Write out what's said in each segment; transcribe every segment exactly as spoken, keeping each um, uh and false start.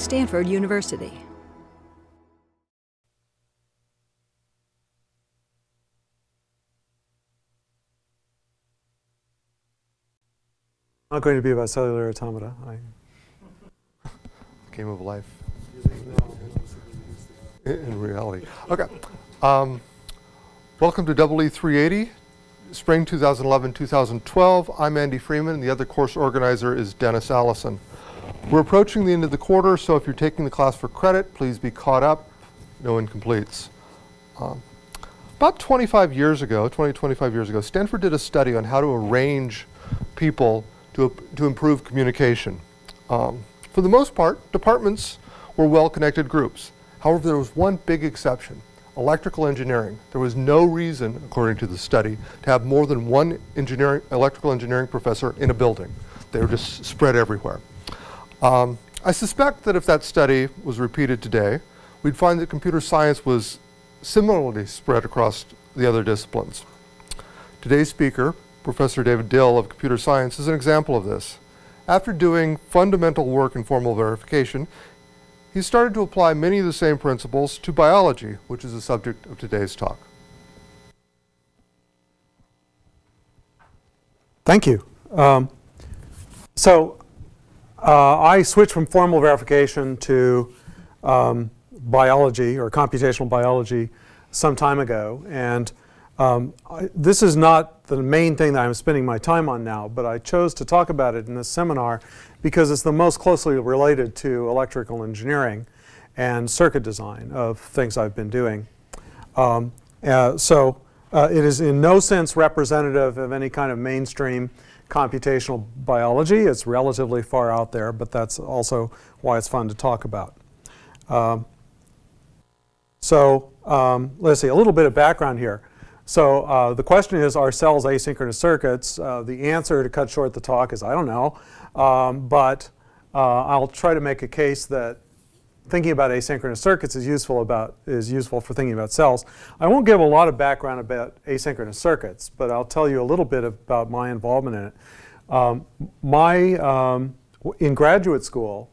Stanford University. Not going to be about cellular automata. I game of life. In reality. Okay. Um, welcome to E E three eighty, Spring twenty eleven to twenty twelve. I'm Andy Freeman, and the other course organizer is Dennis Allison. We're approaching the end of the quarter, so if you're taking the class for credit, please be caught up. No incompletes. Um, about twenty-five years ago, twenty, twenty-five years ago, Stanford did a study on how to arrange people to, to improve communication. Um, for the most part, departments were well-connected groups. However, there was one big exception, electrical engineering. There was no reason, according to the study, to have more than one engineering, electrical engineering professor in a building. They were just spread everywhere. Um, I suspect that if that study was repeated today, we'd find that computer science was similarly spread across the other disciplines. Today's speaker, Professor David Dill of computer science, is an example of this. After doing fundamental work in formal verification, he started to apply many of the same principles to biology, which is the subject of today's talk. Thank you. Um, so uh, I switched from formal verification to um, biology or computational biology some time ago, and Um, I, this is not the main thing that I'm spending my time on now, but I chose to talk about it in this seminar because it's the most closely related to electrical engineering and circuit design of things I've been doing. Um, uh, so uh, it is in no sense representative of any kind of mainstream computational biology. It's relatively far out there, but that's also why it's fun to talk about. Um, so um, let's see, a little bit of background here. So uh, the question is, are cells asynchronous circuits? Uh, the answer, to cut short the talk, is I don't know. Um, but uh, I'll try to make a case that thinking about asynchronous circuits is useful, about, is useful for thinking about cells. I won't give a lot of background about asynchronous circuits, but I'll tell you a little bit about my involvement in it. Um, my, um, in graduate school,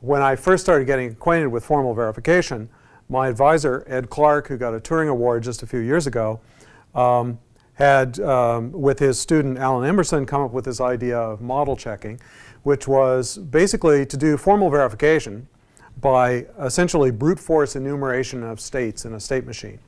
when I first started getting acquainted with formal verification, my advisor, Ed Clarke, who got a Turing Award just a few years ago, Um, had, um, with his student Allen Emerson, come up with this idea of model checking, which was basically to do formal verification by essentially brute force enumeration of states in a state machine.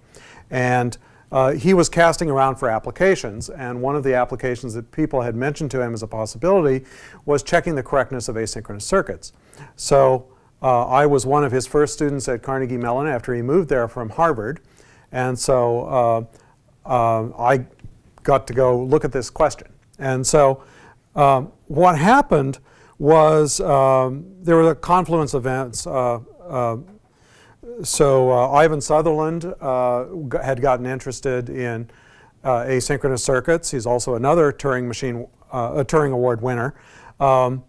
And uh, he was casting around for applications, and one of the applications that people had mentioned to him as a possibility was checking the correctness of asynchronous circuits. So uh, I was one of his first students at Carnegie Mellon after he moved there from Harvard, and so uh, Uh, I got to go look at this question. And so um, what happened was um, there were the confluence events. Uh, uh, so uh, Ivan Sutherland uh, had gotten interested in uh, asynchronous circuits. He's also another Turing machine, uh, a Turing Award winner. Um,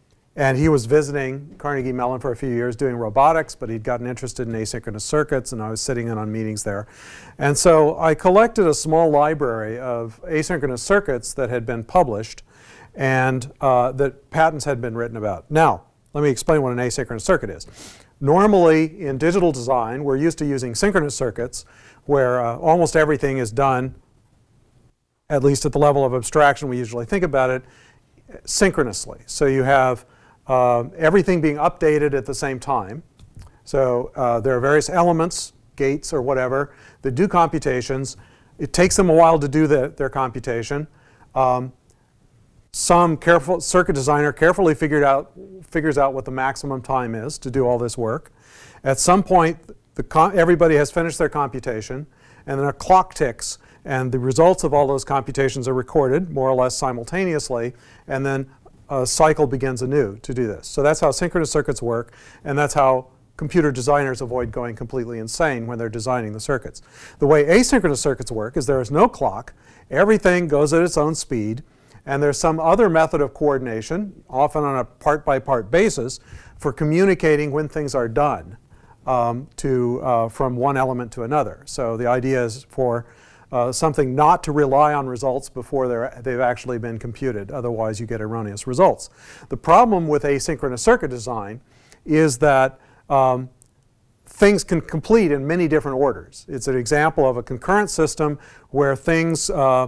and he was visiting Carnegie Mellon for a few years doing robotics, but he'd gotten interested in asynchronous circuits, and I was sitting in on meetings there. And so I collected a small library of asynchronous circuits that had been published and uh, that patents had been written about. Now, let me explain what an asynchronous circuit is. Normally, in digital design, we're used to using synchronous circuits where uh, almost everything is done, at least at the level of abstraction we usually think about it, synchronously. So you have Uh, everything being updated at the same time. So uh, there are various elements, gates or whatever, that do computations. It takes them a while to do the, their computation. Um, some careful circuit designer carefully figured out, figures out what the maximum time is to do all this work. At some point, the com everybody has finished their computation, and then a clock ticks, and the results of all those computations are recorded more or less simultaneously, and then a cycle begins anew to do this. So that's how synchronous circuits work, and that's how computer designers avoid going completely insane when they're designing the circuits. The way asynchronous circuits work is there is no clock. Everything goes at its own speed, and there's some other method of coordination, often on a part-by-part basis, for communicating when things are done um, to, uh, from one element to another. So the idea is for Uh, something not to rely on results before they're, they've actually been computed. Otherwise, you get erroneous results. The problem with asynchronous circuit design is that um, things can complete in many different orders. It's an example of a concurrent system where things uh,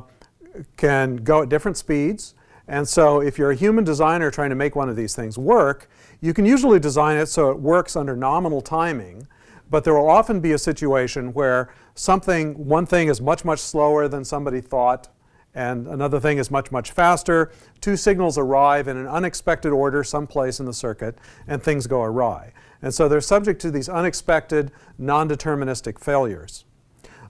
can go at different speeds. And so if you're a human designer trying to make one of these things work, you can usually design it so it works under nominal timing. But there will often be a situation where something, one thing is much, much slower than somebody thought, and another thing is much, much faster. Two signals arrive in an unexpected order someplace in the circuit, and things go awry. And so they're subject to these unexpected, non-deterministic failures.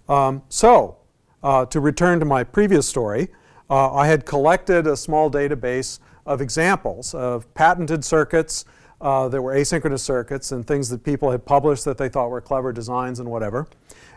Um, so, uh, to return to my previous story, uh, I had collected a small database of examples of patented circuits. Uh, there were asynchronous circuits and things that people had published that they thought were clever designs and whatever,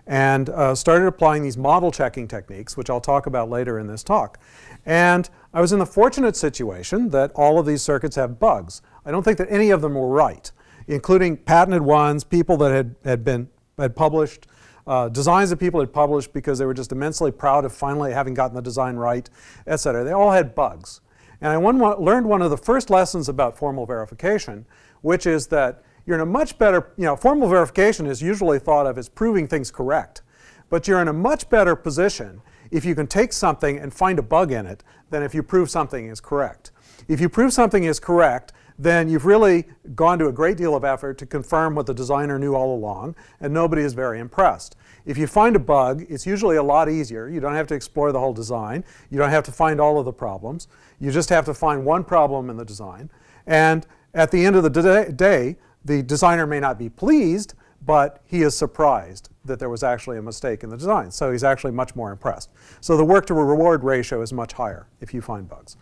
and uh, started applying these model checking techniques, which I'll talk about later in this talk. And I was in the fortunate situation that all of these circuits have bugs. I don't think that any of them were right, including patented ones, people that had, had been had published, uh, designs that people had published because they were just immensely proud of finally having gotten the design right, et cetera. They all had bugs. And I one, learned one of the first lessons about formal verification, which is that you're in a much better, you know, formal verification is usually thought of as proving things correct. But you're in a much better position if you can take something and find a bug in it than if you prove something is correct. If you prove something is correct, then you've really gone to a great deal of effort to confirm what the designer knew all along, and nobody is very impressed. If you find a bug, it's usually a lot easier. You don't have to explore the whole design. You don't have to find all of the problems. You just have to find one problem in the design. And at the end of the day, the designer may not be pleased, but he is surprised that there was actually a mistake in the design. So he's actually much more impressed. So the work to reward ratio is much higher if you find bugs.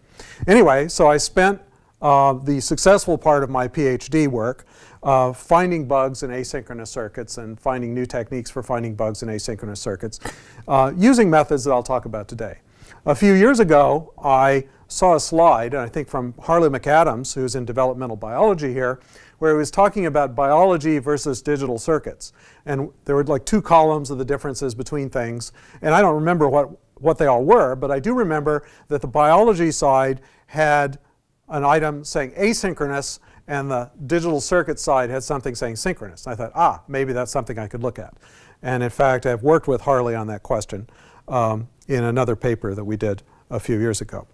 Anyway, so I spent Uh, the successful part of my PhD work, uh, finding bugs in asynchronous circuits and finding new techniques for finding bugs in asynchronous circuits, uh, using methods that I'll talk about today. A few years ago, I saw a slide, and I think from Harley McAdams, who's in developmental biology here, where he was talking about biology versus digital circuits. And there were like two columns of the differences between things. And I don't remember what, what they all were, but I do remember that the biology side had an item saying asynchronous, and the digital circuit side had something saying synchronous. And I thought, ah, maybe that's something I could look at. And in fact, I've worked with Harley on that question um, in another paper that we did a few years ago.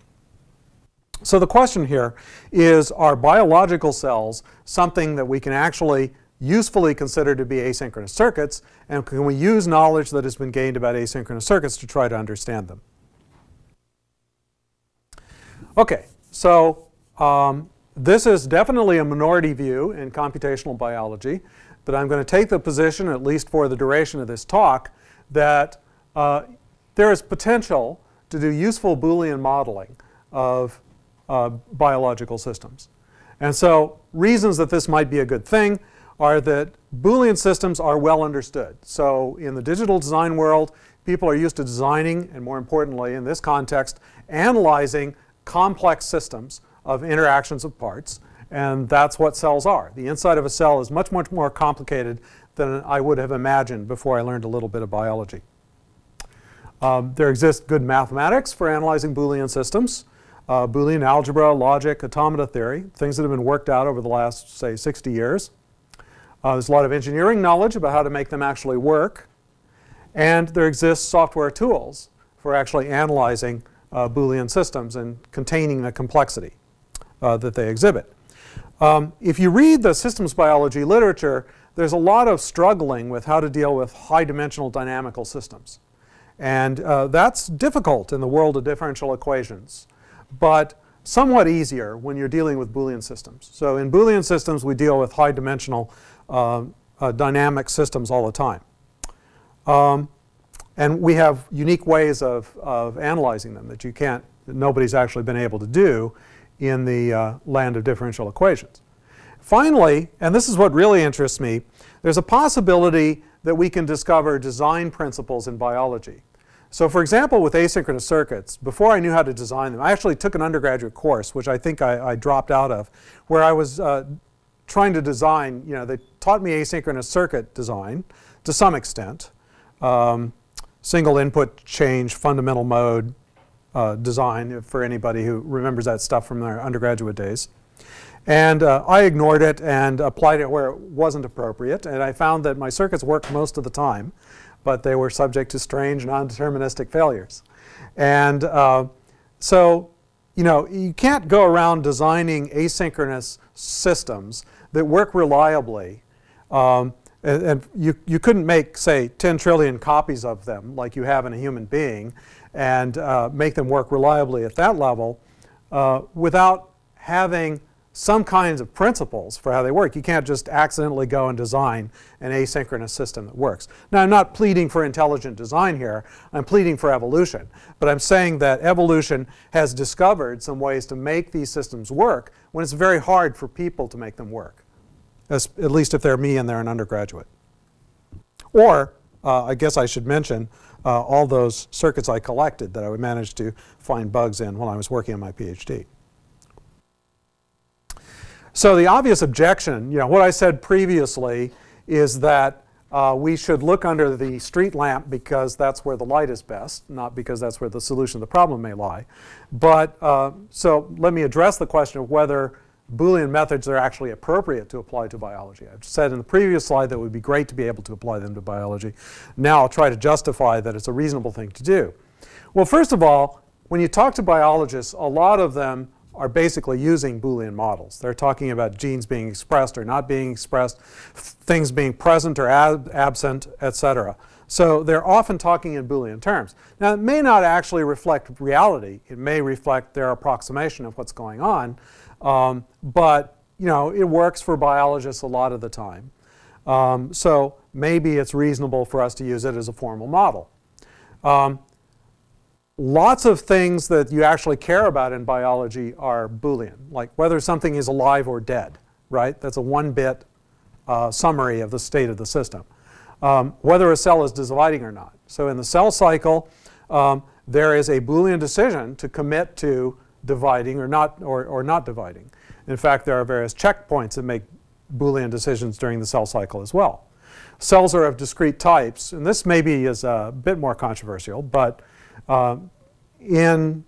So the question here is, are biological cells something that we can actually usefully considered to be asynchronous circuits? And can we use knowledge that has been gained about asynchronous circuits to try to understand them? OK, so Um, this is definitely a minority view in computational biology, but I'm going to take the position, at least for the duration of this talk, that uh, there is potential to do useful Boolean modeling of uh, biological systems. And so reasons that this might be a good thing are that Boolean systems are well understood. So in the digital design world, people are used to designing, and more importantly in this context, analyzing complex systems of interactions of parts, and that's what cells are. The inside of a cell is much, much more complicated than I would have imagined before I learned a little bit of biology. Um, there exists good mathematics for analyzing Boolean systems, uh, Boolean algebra, logic, automata theory, things that have been worked out over the last, say, sixty years. Uh, there's a lot of engineering knowledge about how to make them actually work, and there exists software tools for actually analyzing uh, Boolean systems and containing the complexity Uh, that they exhibit. Um, if you read the systems biology literature, there's a lot of struggling with how to deal with high-dimensional dynamical systems. And uh, that's difficult in the world of differential equations, but somewhat easier when you're dealing with Boolean systems. So in Boolean systems, we deal with high-dimensional uh, uh, dynamic systems all the time. Um, and we have unique ways of, of analyzing them that you can't, that nobody's actually been able to do in the uh, land of differential equations. Finally, and this is what really interests me, there's a possibility that we can discover design principles in biology. So for example, with asynchronous circuits, before I knew how to design them, I actually took an undergraduate course, which I think I, I dropped out of, where I was uh, trying to design, you know, they taught me asynchronous circuit design to some extent, um, single input change, fundamental mode, Uh, design, for anybody who remembers that stuff from their undergraduate days. And uh, I ignored it and applied it where it wasn't appropriate, and I found that my circuits worked most of the time, but they were subject to strange, non-deterministic failures. And uh, so, you know, you can't go around designing asynchronous systems that work reliably, um, and, and you, you couldn't make, say, ten trillion copies of them like you have in a human being and uh, make them work reliably at that level uh, without having some kinds of principles for how they work. You can't just accidentally go and design an asynchronous system that works. Now, I'm not pleading for intelligent design here. I'm pleading for evolution. But I'm saying that evolution has discovered some ways to make these systems work when it's very hard for people to make them work, as, at least if they're me and they're an undergraduate. Or, uh, I guess I should mention uh, all those circuits I collected that I would manage to find bugs in while I was working on my PhD. So the obvious objection, you know, what I said previously is that uh, we should look under the street lamp because that's where the light is best, not because that's where the solution to the problem may lie. But uh, so let me address the question of whether Boolean methods are actually appropriate to apply to biology. I've said in the previous slide that it would be great to be able to apply them to biology. Now I'll try to justify that it's a reasonable thing to do. Well, first of all, when you talk to biologists, a lot of them are basically using Boolean models. They're talking about genes being expressed or not being expressed, things being present or ab absent, et cetera. So they're often talking in Boolean terms. Now, it may not actually reflect reality. It may reflect their approximation of what's going on, um, but you know, it works for biologists a lot of the time. Um, so maybe it's reasonable for us to use it as a formal model. Um, Lots of things that you actually care about in biology are Boolean, like whether something is alive or dead, right? That's a one-bit uh, summary of the state of the system. Um, whether a cell is dividing or not. So in the cell cycle, um, there is a Boolean decision to commit to dividing or not, or, or not dividing. In fact, there are various checkpoints that make Boolean decisions during the cell cycle as well. Cells are of discrete types, and this maybe is a bit more controversial, but Uh, in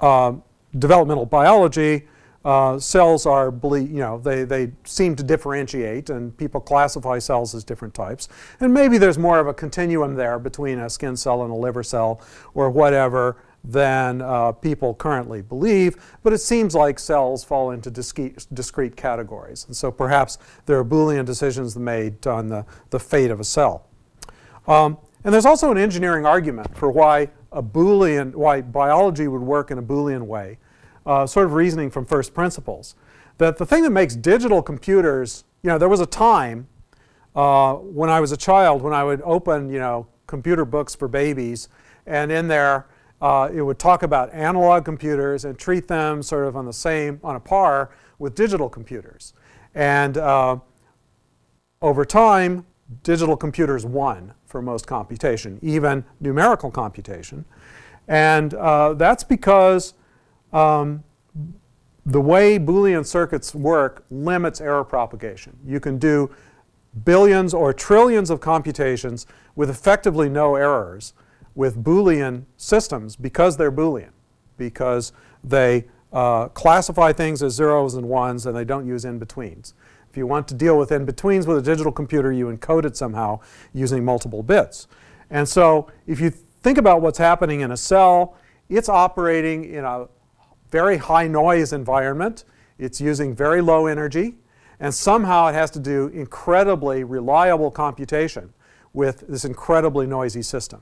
uh, developmental biology, uh, cells are, ble you know, they, they seem to differentiate, and people classify cells as different types. And maybe there's more of a continuum there between a skin cell and a liver cell or whatever than uh, people currently believe. But it seems like cells fall into discrete, discrete categories. And so perhaps there are Boolean decisions made on the, the fate of a cell. Um, and there's also an engineering argument for why a Boolean, why biology would work in a Boolean way, uh, sort of reasoning from first principles. That the thing that makes digital computers, you know, there was a time uh, when I was a child when I would open, you know, computer books for babies, and in there uh, it would talk about analog computers and treat them sort of on the same, on a par with digital computers. And uh, over time, digital computers won for most computation, even numerical computation. And uh, that's because um, the way Boolean circuits work limits error propagation. You can do billions or trillions of computations with effectively no errors with Boolean systems because they're Boolean, because they uh, classify things as zeros and ones and they don't use in-betweens. If you want to deal with in-betweens with a digital computer, you encode it somehow using multiple bits. And so if you think about what's happening in a cell, it's operating in a very high noise environment. It's using very low energy. And somehow it has to do incredibly reliable computation with this incredibly noisy system.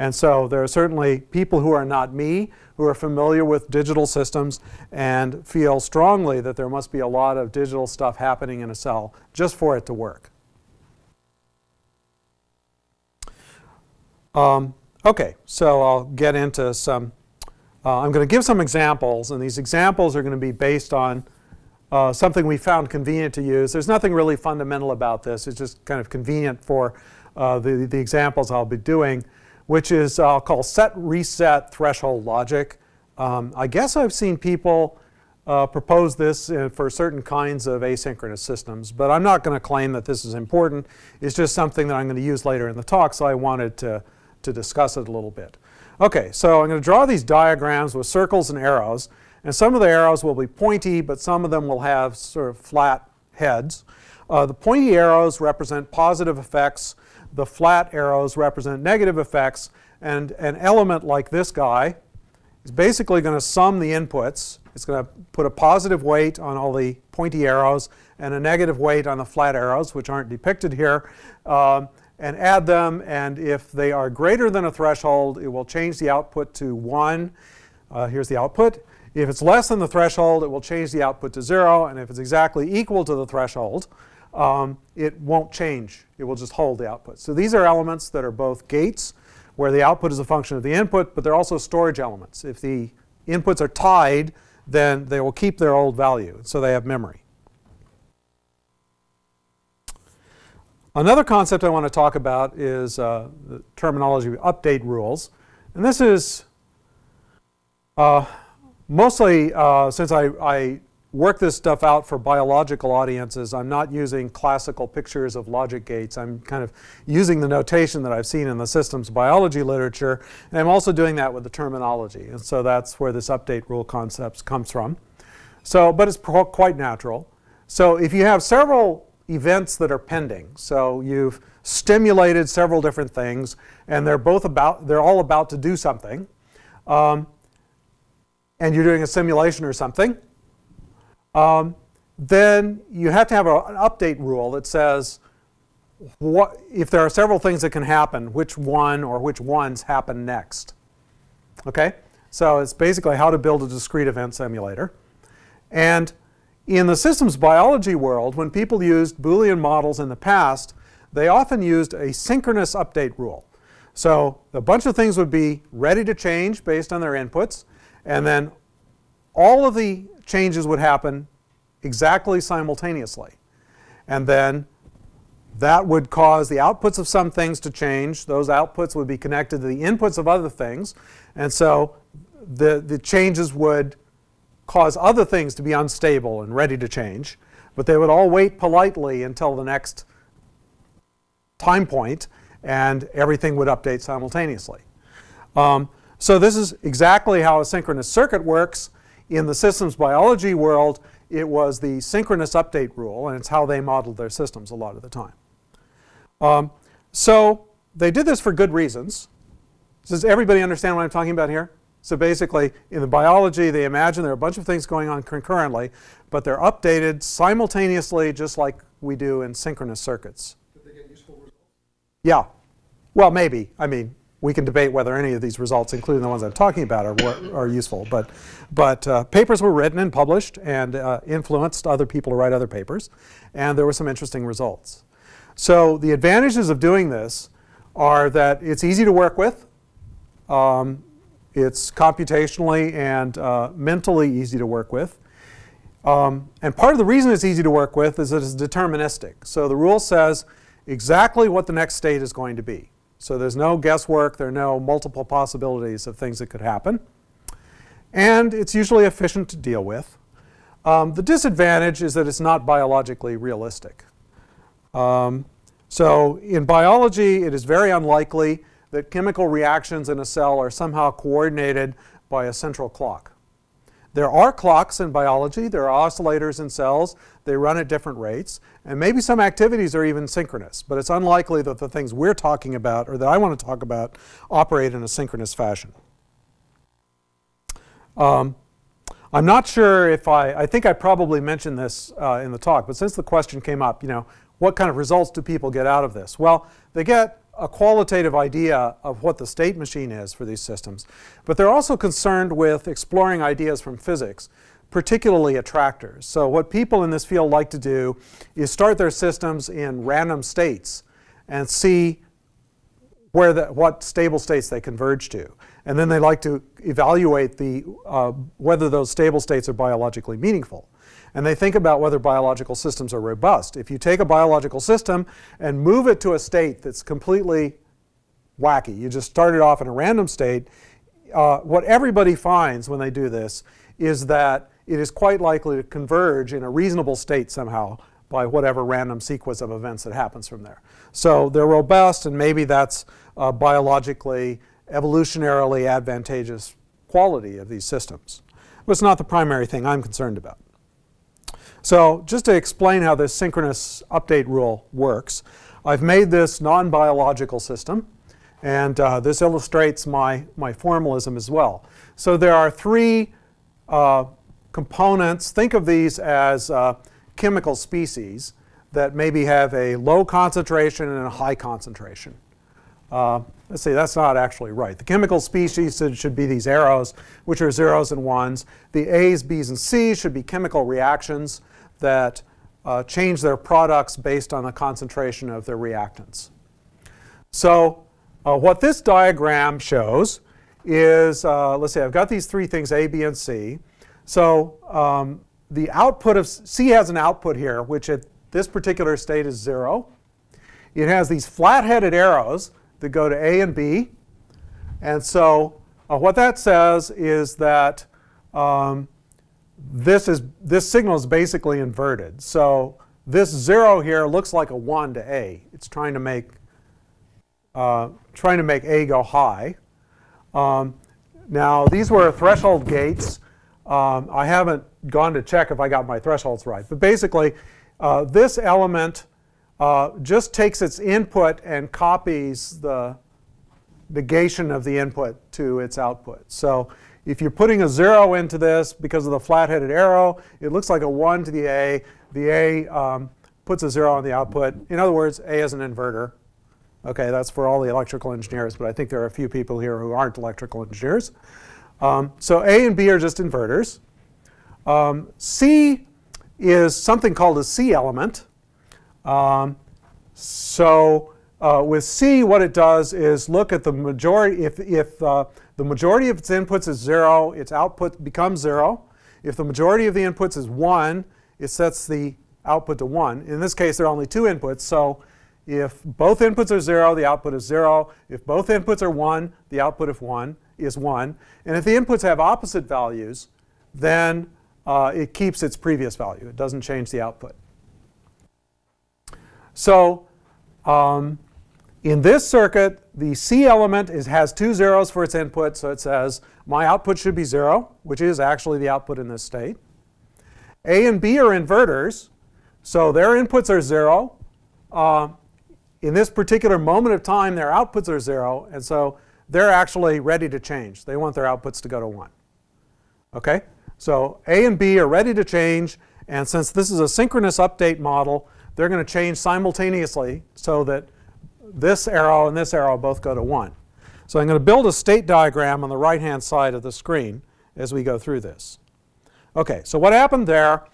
And so there are certainly people who are not me, who are familiar with digital systems and feel strongly that there must be a lot of digital stuff happening in a cell just for it to work. Um, okay, so I'll get into some, uh, I'm going to give some examples, and these examples are going to be based on uh, something we found convenient to use. There's nothing really fundamental about this, it's just kind of convenient for uh, the, the examples I'll be doing, which is uh, I'll call set reset threshold logic. Um, I guess I've seen people uh, propose this uh, for certain kinds of asynchronous systems, but I'm not going to claim that this is important. It's just something that I'm going to use later in the talk, so I wanted to, to discuss it a little bit. Okay, so I'm going to draw these diagrams with circles and arrows, And some of the arrows will be pointy, but some of them will have sort of flat heads. Uh, the pointy arrows represent positive effects. The flat arrows represent negative effects. And an element like this guy is basically going to sum the inputs. It's going to put a positive weight on all the pointy arrows and a negative weight on the flat arrows, which aren't depicted here, um, and add them. And if they are greater than a threshold, it will change the output to one. Uh, here's the output. If it's less than the threshold, it will change the output to zero. And if it's exactly equal to the threshold, um, it won't change. It will just hold the output. So these are elements that are both gates, where the output is a function of the input, but they're also storage elements. If the inputs are tied, then they will keep their old value, so they have memory. Another concept I want to talk about is uh, the terminology of update rules. And this is uh, mostly, uh, since I, I work this stuff out for biological audiences, I'm not using classical pictures of logic gates. I'm kind of using the notation that I've seen in the systems biology literature. And I'm also doing that with the terminology. And so that's where this update rule concept comes from. So, but it's quite natural. So if you have several events that are pending, so you've stimulated several different things, and they're both about, they're all about to do something, um, and you're doing a simulation or something, Um, then you have to have a, an update rule that says, what, if there are several things that can happen, which one or which ones happen next. Okay? So it's basically how to build a discrete event simulator. And in the systems biology world, when people used Boolean models in the past, they often used a synchronous update rule. So a bunch of things would be ready to change based on their inputs, and then all of the changes would happen exactly simultaneously. And then that would cause the outputs of some things to change. Those outputs would be connected to the inputs of other things. And so the, the changes would cause other things to be unstable and ready to change. But they would all wait politely until the next time point, and everything would update simultaneously. Um, so this is exactly how a synchronous circuit works. In the systems biology world, it was the synchronous update rule, and it's how they modeled their systems a lot of the time. Um, so they did this for good reasons. Does everybody understand what I'm talking about here? So basically, in the biology, they imagine there are a bunch of things going on concurrently, but they're updated simultaneously, just like we do in synchronous circuits. Did they get useful results? Yeah. Well, maybe. I mean, we can debate whether any of these results, including the ones I'm talking about, are, are useful. But, but uh, papers were written and published and uh, influenced other people to write other papers. And there were some interesting results. So the advantages of doing this are that it's easy to work with. Um, it's computationally and uh, mentally easy to work with. Um, and part of the reason it's easy to work with is that it's deterministic. So the rule says exactly what the next state is going to be. So there's no guesswork. There are no multiple possibilities of things that could happen. And it's usually efficient to deal with. Um, the disadvantage is that it's not biologically realistic. Um, so in biology, it is very unlikely that chemical reactions in a cell are somehow coordinated by a central clock. There are clocks in biology. There are oscillators in cells. They run at different rates. And maybe some activities are even synchronous. But it's unlikely that the things we're talking about, or that I want to talk about, operate in a synchronous fashion. Um, I'm not sure if I, I think I probably mentioned this uh, in the talk. But since the question came up, you know, what kind of results do people get out of this? Well, they get a qualitative idea of what the state machine is for these systems. But they're also concerned with exploring ideas from physics, particularly attractors. So what people in this field like to do is start their systems in random states and see where the, what stable states they converge to. And then they like to evaluate the, uh, whether those stable states are biologically meaningful. And they think about whether biological systems are robust. If you take a biological system and move it to a state that's completely wacky, you just start it off in a random state, uh, what everybody finds when they do this is that it is quite likely to converge in a reasonable state somehow by whatever random sequence of events that happens from there. So they're robust, and maybe that's a biologically, evolutionarily advantageous quality of these systems. but it's not the primary thing I'm concerned about. So just to explain how this synchronous update rule works, I've made this non-biological system, and uh, this illustrates my, my formalism as well. So there are three uh, components. Think of these as uh, chemical species that maybe have a low concentration and a high concentration. Uh, let's see, that's not actually right. The chemical species should be these arrows, which are zeros and ones. The A's, B's, and C's should be chemical reactions that uh, change their products based on the concentration of their reactants. So uh, what this diagram shows is, uh, let's see, I've got these three things, A, B, and C. So um, the output of, C has an output here, which at this particular state is zero. It has these flat-headed arrows that go to A and B. And so uh, what that says is that um, this, is, this signal is basically inverted. So this zero here looks like a one to A. It's trying to make, uh, trying to make A go high. Um, now, these were threshold gates. Um, I haven't gone to check if I got my thresholds right. But basically, uh, this element Uh, just takes its input and copies the negation of the input to its output. So if you're putting a zero into this because of the flat-headed arrow, it looks like a one to the A. The A um, puts a zero on the output. In other words, A is an inverter. Okay, that's for all the electrical engineers, but I think there are a few people here who aren't electrical engineers. Um, so A and B are just inverters. Um, C is something called a C element. Um, so uh, with C, what it does is look at the majority. If, if uh, the majority of its inputs is zero, its output becomes zero. If the majority of the inputs is one, it sets the output to one. In this case, there are only two inputs. So if both inputs are zero, the output is zero. If both inputs are one, the output of one is one. And if the inputs have opposite values, then uh, it keeps its previous value. It doesn't change the output. So um, in this circuit, the C element is, has two zeros for its input. So it says, my output should be zero, which is actually the output in this state. A and B are inverters. So their inputs are zero. Uh, in this particular moment of time, their outputs are zero. And so they're actually ready to change. They want their outputs to go to one. Okay? So A and B are ready to change. And since this is a synchronous update model, they're going to change simultaneously so that this arrow and this arrow both go to one. So I'm going to build a state diagram on the right-hand side of the screen as we go through this. OK, so what happened there?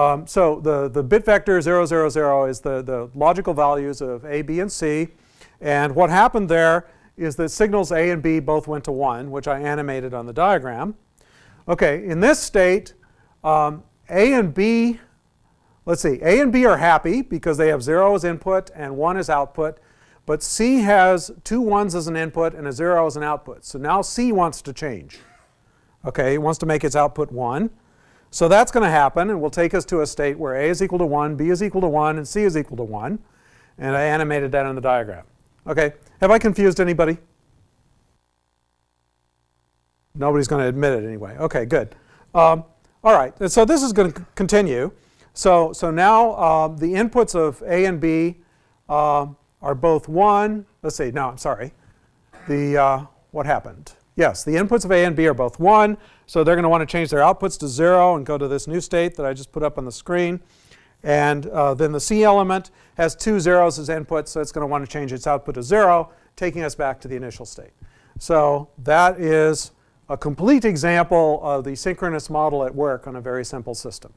Um, so the, the bit vector zero, zero, zero is the, the logical values of A, B, and C. And what happened there is that signals A and B both went to one, which I animated on the diagram. OK, in this state, um, A and B Let's see, A and B are happy because they have zero as input and one as output. But C has two ones as an input and a zero as an output. So now C wants to change. Okay, it wants to make its output one. So that's going to happen and will take us to a state where A is equal to one, B is equal to one, and C is equal to one. And I animated that on the diagram. Okay, have I confused anybody? Nobody's going to admit it anyway. Okay, good. Um, all right, and so this is going to continue. So, so now uh, the inputs of A and B uh, are both one. Let's see, no, I'm sorry. The, uh, what happened? Yes, the inputs of A and B are both one. So they're going to want to change their outputs to zero and go to this new state that I just put up on the screen. And uh, then the C element has two zeros as inputs, so it's going to want to change its output to zero, taking us back to the initial state. So that is a complete example of the synchronous model at work on a very simple system.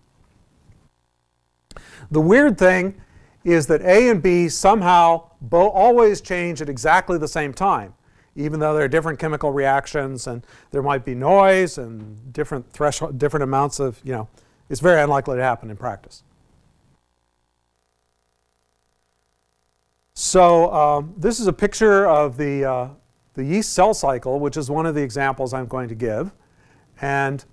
The weird thing is that A and B somehow always change at exactly the same time, even though there are different chemical reactions and there might be noise and different threshold, different amounts of, you know, it's very unlikely to happen in practice. So um, this is a picture of the, uh, the yeast cell cycle, which is one of the examples I'm going to give. And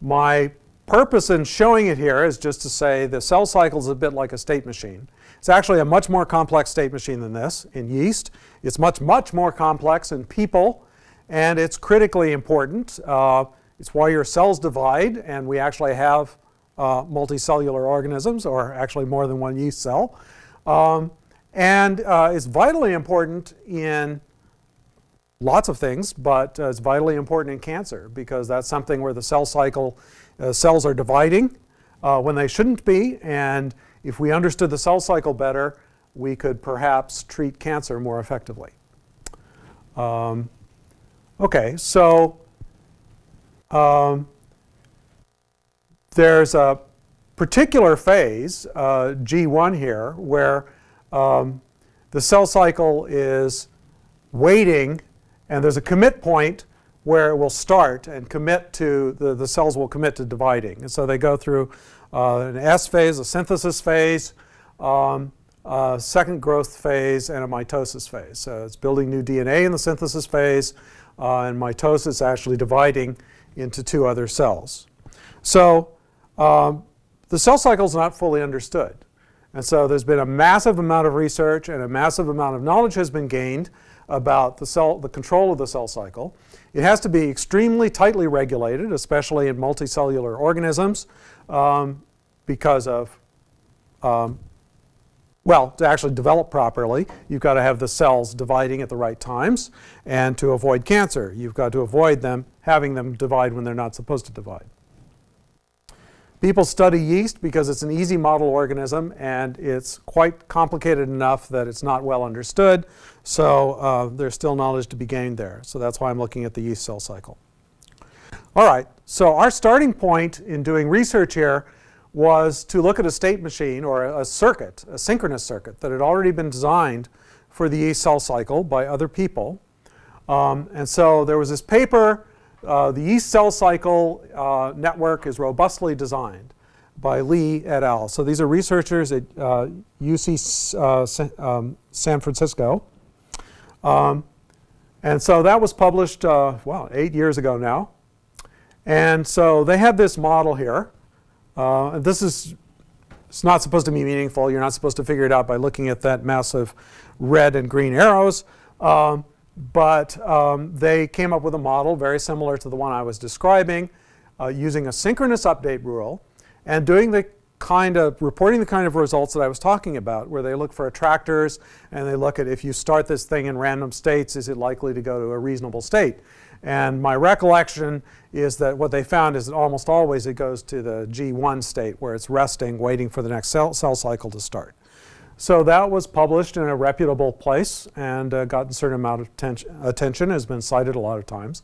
my purpose in showing it here is just to say the cell cycle is a bit like a state machine. It's actually a much more complex state machine than this in yeast. It's much, much more complex in people, and it's critically important. Uh, It's why your cells divide, and we actually have uh, multicellular organisms, or actually more than one yeast cell. Um, and uh, it's vitally important in lots of things, but uh, it's vitally important in cancer, because that's something where the cell cycle, uh, cells are dividing uh, when they shouldn't be. And if we understood the cell cycle better, we could perhaps treat cancer more effectively. Um, okay, so um, there's a particular phase, uh, G one here, where um, the cell cycle is waiting, and there's a commit point where it will start and commit to, the, the cells will commit to dividing. And so they go through uh, an S phase, a synthesis phase, um, Uh, second growth phase, and a mitosis phase. So it's building new D N A in the synthesis phase, uh, and mitosis actually dividing into two other cells. So um, the cell cycle is not fully understood. And so there's been a massive amount of research, and a massive amount of knowledge has been gained about the cell, the control of the cell cycle. It has to be extremely tightly regulated, especially in multicellular organisms, um, because of um, well, to actually develop properly, you've got to have the cells dividing at the right times. And to avoid cancer, you've got to avoid them, having them divide when they're not supposed to divide. People study yeast because it's an easy model organism, and it's quite complicated enough that it's not well understood. So uh, there's still knowledge to be gained there. So that's why I'm looking at the yeast cell cycle. All right, so our starting point in doing research here was to look at a state machine, or a circuit, a synchronous circuit, that had already been designed for the yeast cell cycle by other people. Um, and so there was this paper, uh, The Yeast Cell Cycle uh, Network is Robustly Designed, by Lee et al. So these are researchers at uh, U C uh, um, San Francisco. Um, and so that was published, uh, well, eight years ago now. And so they had this model here. Uh, this is, it's not supposed to be meaningful. You're not supposed to figure it out by looking at that massive red and green arrows. Um, but um, they came up with a model very similar to the one I was describing, uh, using a synchronous update rule and doing the kind of, reporting the kind of results that I was talking about, where they look for attractors and they look at, if you start this thing in random states, is it likely to go to a reasonable state? And my recollection is that what they found is that almost always it goes to the G one state, where it's resting, waiting for the next cell, cell cycle to start. So that was published in a reputable place and uh, got a certain amount of attention, attention, has been cited a lot of times.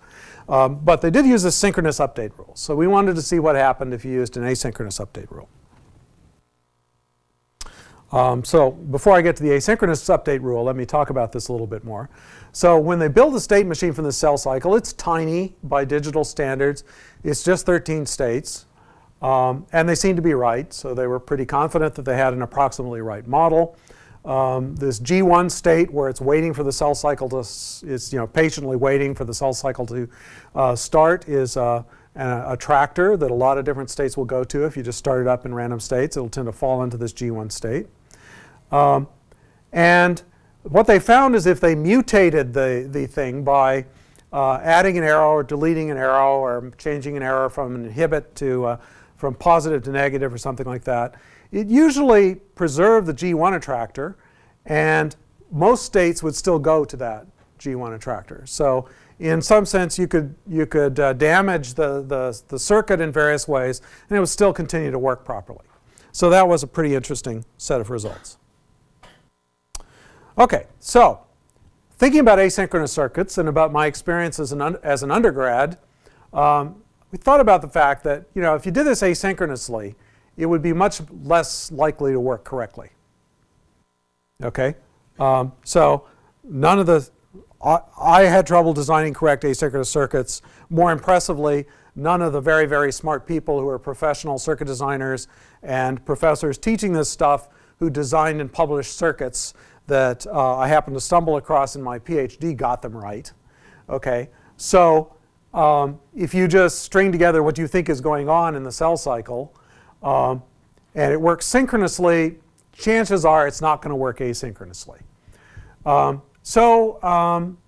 Um, but they did use a synchronous update rule. So we wanted to see what happened if you used an asynchronous update rule. Um, so before I get to the asynchronous update rule, let me talk about this a little bit more. So when they build a state machine from the cell cycle, it's tiny by digital standards. It's just thirteen states. Um, and they seem to be right. So they were pretty confident that they had an approximately right model. Um, this G one state, where it's waiting for the cell cycle to, it's you know, patiently waiting for the cell cycle to uh, start, is uh, an attractor that a lot of different states will go to. If you just start it up in random states, it'll tend to fall into this G one state. Um, and what they found is if they mutated the, the thing by uh, adding an arrow or deleting an arrow or changing an arrow from an inhibit to uh, from positive to negative or something like that, it usually preserved the G one attractor, and most states would still go to that G one attractor. So in some sense, you could, you could uh, damage the, the, the circuit in various ways, and it would still continue to work properly. So that was a pretty interesting set of results. Okay, so thinking about asynchronous circuits and about my experience as an, un as an undergrad, um, we thought about the fact that, you know, if you did this asynchronously, it would be much less likely to work correctly. Okay, um, so none of the, I, I had trouble designing correct asynchronous circuits. More impressively, none of the very, very smart people who are professional circuit designers and professors teaching this stuff who designed and published circuits that uh, I happened to stumble across in my PhD got them right. Okay, so um, if you just string together what you think is going on in the cell cycle, um, and it works synchronously, chances are it's not going to work asynchronously. Um, so um,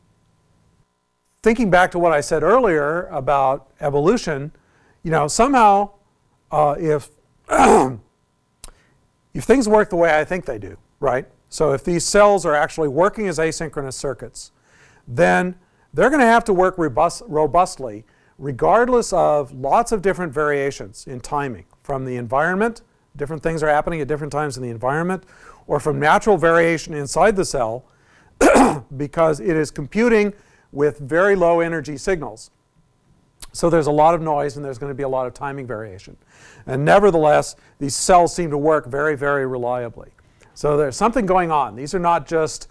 thinking back to what I said earlier about evolution, you know, somehow uh, if, if things work the way I think they do, right? So if these cells are actually working as asynchronous circuits, then they're going to have to work robust, robustly regardless of lots of different variations in timing from the environment. Different things are happening at different times in the environment, or from natural variation inside the cell because it is computing with very low energy signals. So there's a lot of noise and there's going to be a lot of timing variation. And nevertheless, these cells seem to work very, very reliably. So there's something going on. These are not just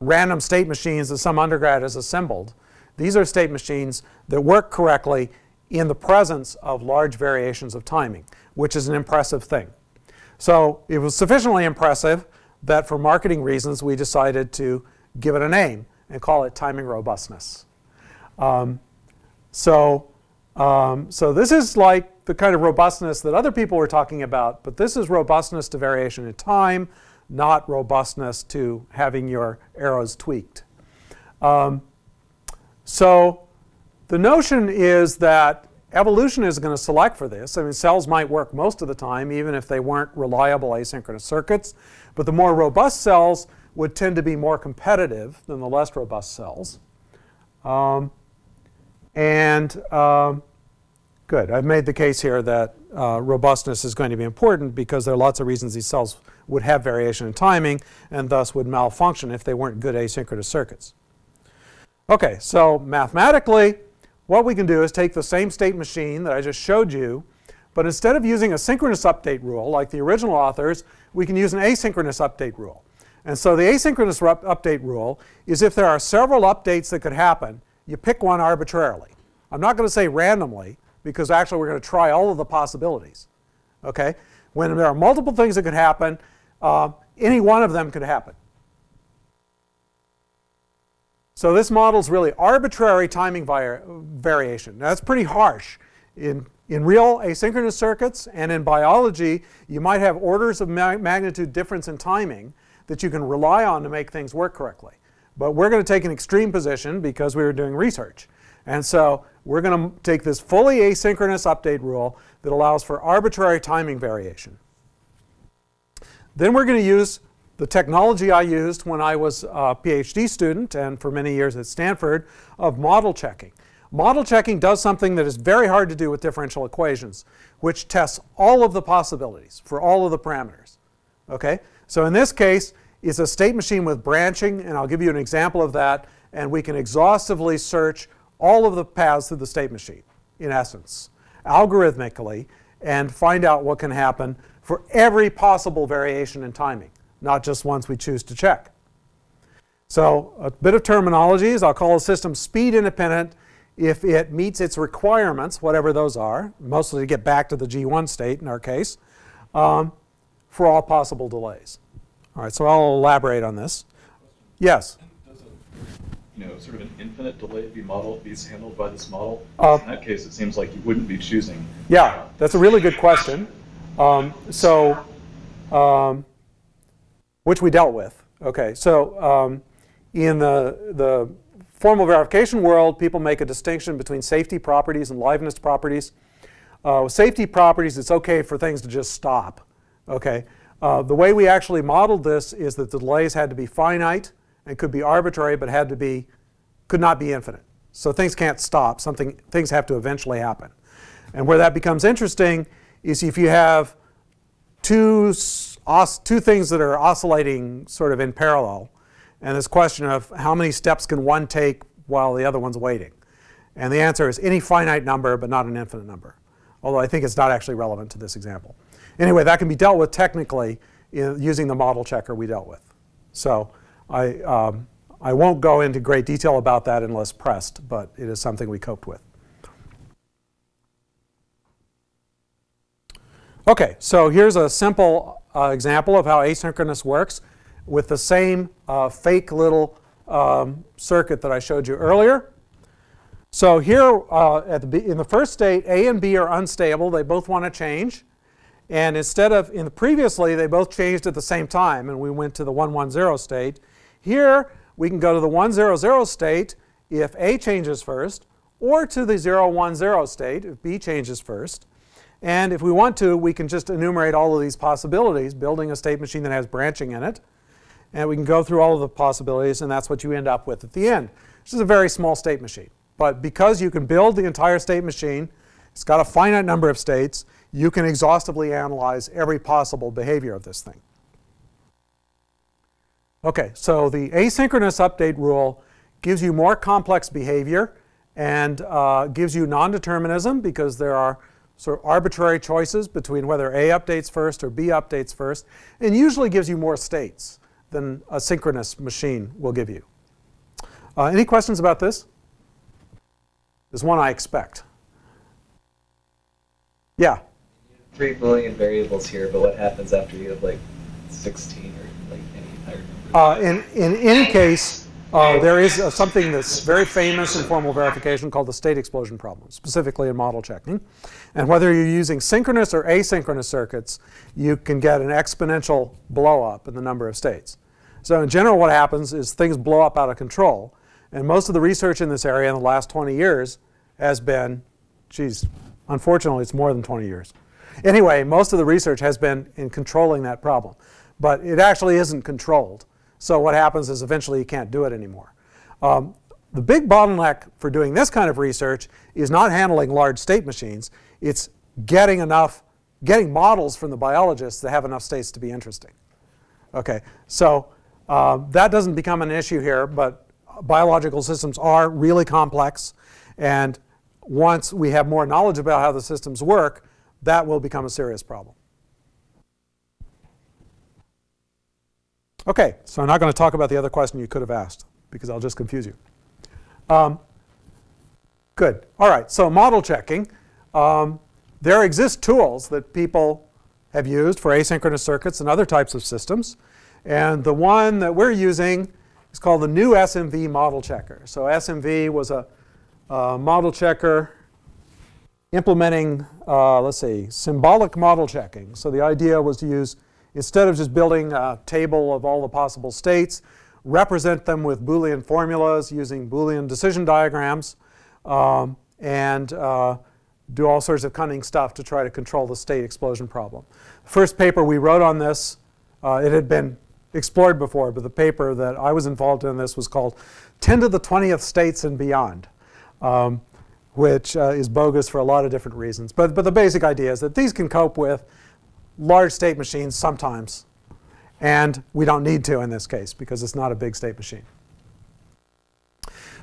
random state machines that some undergrad has assembled. These are state machines that work correctly in the presence of large variations of timing, which is an impressive thing. So it was sufficiently impressive that for marketing reasons we decided to give it a name and call it timing robustness. Um, so, um, so this is like the kind of robustness that other people were talking about, but this is robustness to variation in time, not robustness to having your arrows tweaked. Um, so the notion is that evolution is going to select for this. I mean, cells might work most of the time, even if they weren't reliable asynchronous circuits. But the more robust cells would tend to be more competitive than the less robust cells. Um, and um, good. I've made the case here that uh, robustness is going to be important because there are lots of reasons these cells would have variation in timing and thus would malfunction if they weren't good asynchronous circuits. OK, so mathematically, what we can do is take the same state machine that I just showed you, but instead of using a synchronous update rule like the original authors, we can use an asynchronous update rule. And so the asynchronous update rule is if there are several updates that could happen, you pick one arbitrarily. I'm not going to say randomly, because actually we're going to try all of the possibilities. Okay? When there are multiple things that could happen, uh, any one of them could happen. So this model is really arbitrary timing variation. Now, that's pretty harsh. In, in real asynchronous circuits and in biology, you might have orders of ma magnitude difference in timing that you can rely on to make things work correctly. But we're going to take an extreme position because we were doing research. And so we're going to take this fully asynchronous update rule that allows for arbitrary timing variation. Then we're going to use the technology I used when I was a PhD student and for many years at Stanford of model checking. Model checking does something that is very hard to do with differential equations, which tests all of the possibilities for all of the parameters. Okay? So in this case, it's a state machine with branching, and I'll give you an example of that, and we can exhaustively search all of the paths through the state machine, in essence, algorithmically, and find out what can happen for every possible variation in timing, not just ones we choose to check. So a bit of terminology is I'll call a system speed independent if it meets its requirements, whatever those are, mostly to get back to the G one state in our case, um, for all possible delays. All right, so I'll elaborate on this. Yes? Does a, you know, sort of an infinite delay be modeled, be handled by this model? Uh, in that case, it seems like you wouldn't be choosing. Yeah, that's a really good question. Um, so. Um, which we dealt with. Okay, so um, in the, the formal verification world, people make a distinction between safety properties and liveness properties. Uh, with safety properties, it's okay for things to just stop. Okay, uh, the way we actually modeled this is that the delays had to be finite and could be arbitrary, but had to be, could not be infinite. So things can't stop. Something, things have to eventually happen. And where that becomes interesting is if you have two Os two things that are oscillating sort of in parallel, and this question of how many steps can one take while the other one's waiting. And the answer is any finite number, but not an infinite number, although I think it's not actually relevant to this example. Anyway, that can be dealt with technically in, using the model checker we dealt with. So I, um, I won't go into great detail about that unless pressed, but it is something we coped with. Okay, so here's a simple Uh, example of how asynchronous works with the same uh, fake little um, circuit that I showed you earlier. So here uh, at the B, in the first state, A and B are unstable. They both want to change. And instead of, in the previously, they both changed at the same time, and we went to the one one zero state. Here, we can go to the one zero zero state if A changes first, or to the zero one zero state if B changes first. And if we want to, we can just enumerate all of these possibilities, building a state machine that has branching in it. And we can go through all of the possibilities, and that's what you end up with at the end. This is a very small state machine. But because you can build the entire state machine, it's got a finite number of states, you can exhaustively analyze every possible behavior of this thing. Okay, so the asynchronous update rule gives you more complex behavior and uh, gives you non-determinism, because there are sort of arbitrary choices between whether A updates first or B updates first, and usually gives you more states than a synchronous machine will give you. Uh, any questions about this? There's one I expect. Yeah? You have three Boolean variables here, but what happens after you have like sixteen or like any higher number? Uh, in, in any case, uh, there is uh, something that's very famous in formal verification called the state explosion problem, specifically in model checking. And whether you're using synchronous or asynchronous circuits, you can get an exponential blow up in the number of states. So in general, what happens is things blow up out of control. And most of the research in this area in the last twenty years has been, geez, unfortunately, it's more than twenty years. Anyway, most of the research has been in controlling that problem. But it actually isn't controlled. So what happens is eventually you can't do it anymore. Um, the big bottleneck for doing this kind of research is not handling large state machines. It's getting enough, getting models from the biologists that have enough states to be interesting. Okay, so uh, that doesn't become an issue here, but biological systems are really complex, and once we have more knowledge about how the systems work, that will become a serious problem. Okay, so I'm not going to talk about the other question you could have asked, because I'll just confuse you. Um, good. All right, so model checking. Um, there exist tools that people have used for asynchronous circuits and other types of systems, and the one that we're using, it's called the NuSMV model checker. So S M V was a, a model checker implementing, uh, let's see, symbolic model checking. So the idea was to use, instead of just building a table of all the possible states, represent them with Boolean formulas using Boolean decision diagrams, um, and uh, do all sorts of cunning stuff to try to control the state explosion problem. The first paper we wrote on this, uh, it had been explored before, but the paper that I was involved in this was called ten to the twentieth States and Beyond, um, which uh, is bogus for a lot of different reasons. But, but the basic idea is that these can cope with large state machines sometimes, and we don't need to in this case because it's not a big state machine.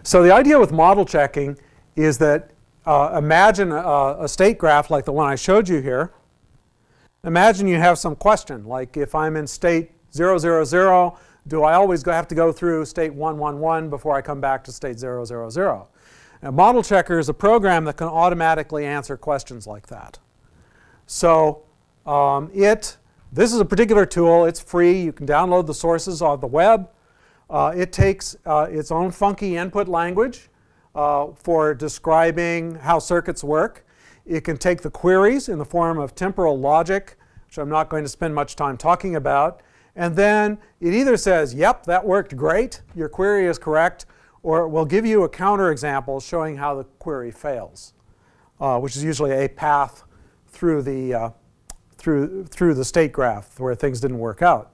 So the idea with model checking is that uh, imagine a, a state graph like the one I showed you here. Imagine you have some question, like if I'm in state zero zero zero, do I always go have to go through state one one one before I come back to state zero zero zero? Now, model checker is a program that can automatically answer questions like that. So um, it, this is a particular tool. It's free. You can download the sources on the web. Uh, it takes uh, its own funky input language uh, for describing how circuits work. It can take the queries in the form of temporal logic, which I'm not going to spend much time talking about. And then it either says, yep, that worked great, your query is correct, or it will give you a counterexample showing how the query fails, uh, which is usually a path through the, uh, through, through the state graph where things didn't work out.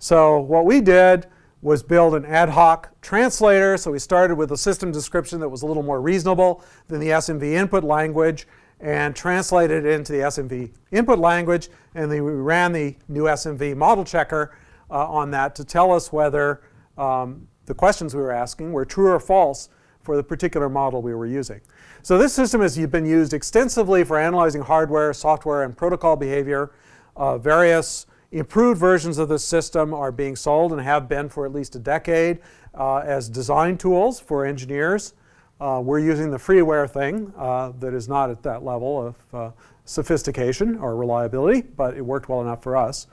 So what we did was build an ad hoc translator. So we started with a system description that was a little more reasonable than the S M V input language, and translated it into the S M V input language, and then we ran the NuSMV model checker uh, on that to tell us whether um, the questions we were asking were true or false for the particular model we were using. So this system has been used extensively for analyzing hardware, software, and protocol behavior. Uh, various improved versions of this system are being sold and have been for at least a decade uh, as design tools for engineers. Uh, we're using the freeware thing uh, that is not at that level of uh, sophistication or reliability, but it worked well enough for us.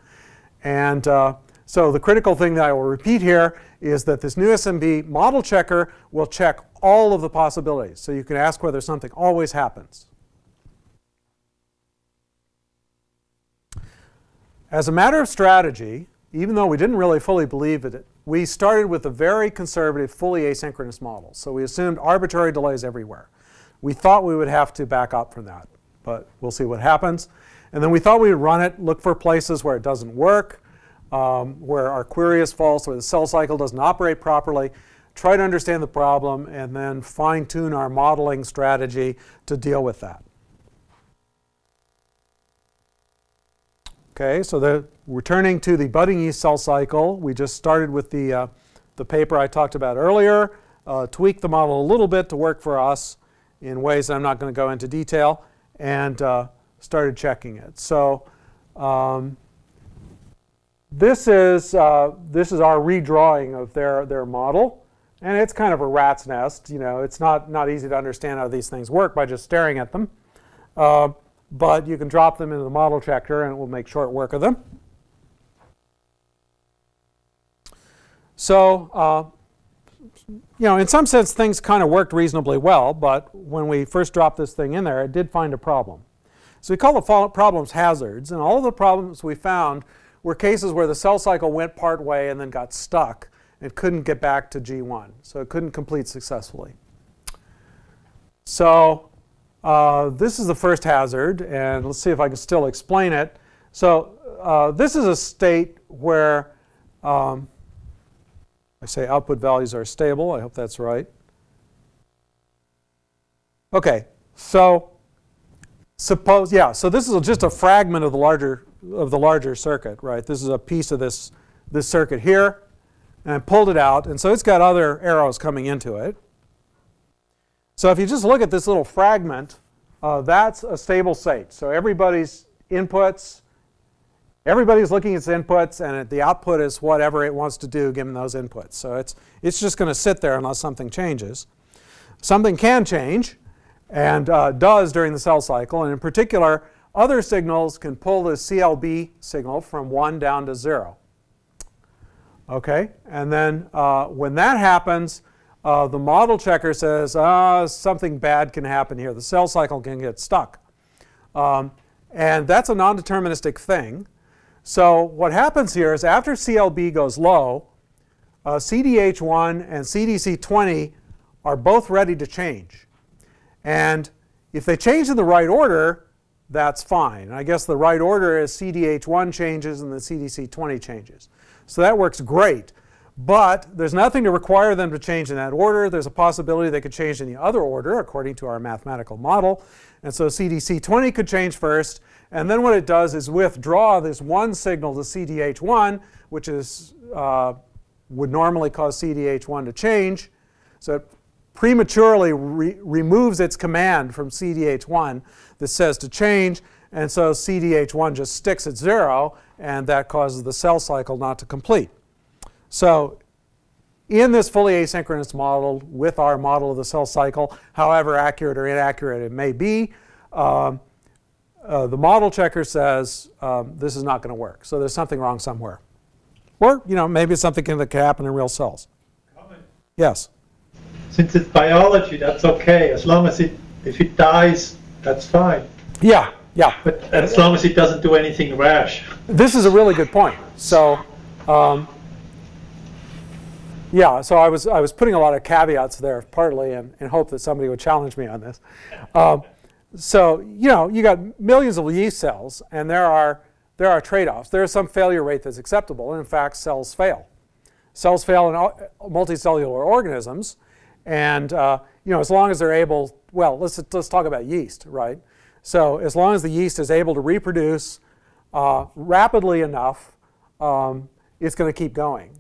And uh, so the critical thing that I will repeat here is that this NuSMV model checker will check all of the possibilities. So you can ask whether something always happens. As a matter of strategy, even though we didn't really fully believe it we started with a very conservative, fully asynchronous model. So we assumed arbitrary delays everywhere. We thought we would have to back up from that, but we'll see what happens. And then we thought we would run it, look for places where it doesn't work, um, where our query is false, where the cell cycle doesn't operate properly, try to understand the problem, and then fine-tune our modeling strategy to deal with that. Okay, so the, returning to the budding yeast cell cycle, we just started with the, uh, the paper I talked about earlier, uh, tweaked the model a little bit to work for us in ways that I'm not going to go into detail, and uh, started checking it. So um, this is uh, this is our redrawing of their their model, and it's kind of a rat's nest. You know, it's not not easy to understand how these things work by just staring at them. Uh, But you can drop them into the model checker and it will make short work of them. So, uh, you know, in some sense things kind of worked reasonably well, but when we first dropped this thing in there, it did find a problem. So we call the problems hazards, and all of the problems we found were cases where the cell cycle went part way and then got stuck and couldn't get back to G one. So it couldn't complete successfully. So, Uh, this is the first hazard, and let's see if I can still explain it. So uh, this is a state where, um, I say output values are stable. I hope that's right. Okay, so suppose, yeah, so this is just a fragment of the larger of the larger circuit, right? This is a piece of this, this circuit here, and I pulled it out, and so it's got other arrows coming into it. So if you just look at this little fragment, uh, that's a stable state. So everybody's inputs, everybody's looking at its inputs, and the output is whatever it wants to do given those inputs. So it's, it's just going to sit there unless something changes. Something can change, and uh, does during the cell cycle. And in particular, other signals can pull the C L B signal from one down to zero. Okay, and then uh, when that happens, Uh, the model checker says, ah, something bad can happen here. The cell cycle can get stuck. Um, and that's a non-deterministic thing. So what happens here is after C L B goes low, uh, C D H one and C D C twenty are both ready to change. And if they change in the right order, that's fine. I guess the right order is C D H one changes and the C D C twenty changes. So that works great. But there's nothing to require them to change in that order. There's a possibility they could change in the other order according to our mathematical model. And so C D C twenty could change first. And then what it does is withdraw this one signal to C D H one, which is, uh, would normally cause C D H one to change. So it prematurely re removes its command from C D H one that says to change. And so C D H one just sticks at zero, and that causes the cell cycle not to complete. So in this fully asynchronous model, with our model of the cell cycle, however accurate or inaccurate it may be, um, uh, the model checker says um, this is not going to work. So there's something wrong somewhere. Or, you know, maybe it's something can, that can happen in real cells. Comment. Yes? Since it's biology, that's okay. As long as it, if it dies, that's fine. Yeah, yeah. But as long as it doesn't do anything rash. This is a really good point. So. Um, Yeah, so I was, I was putting a lot of caveats there, partly in, in hope that somebody would challenge me on this. Um, so, you know, you got millions of yeast cells, and there are, there are trade-offs. There is some failure rate that's acceptable, and in fact, cells fail. Cells fail in multicellular organisms, and, uh, you know, as long as they're able, well, let's, let's talk about yeast, right? So as long as the yeast is able to reproduce uh, rapidly enough, um, it's going to keep going.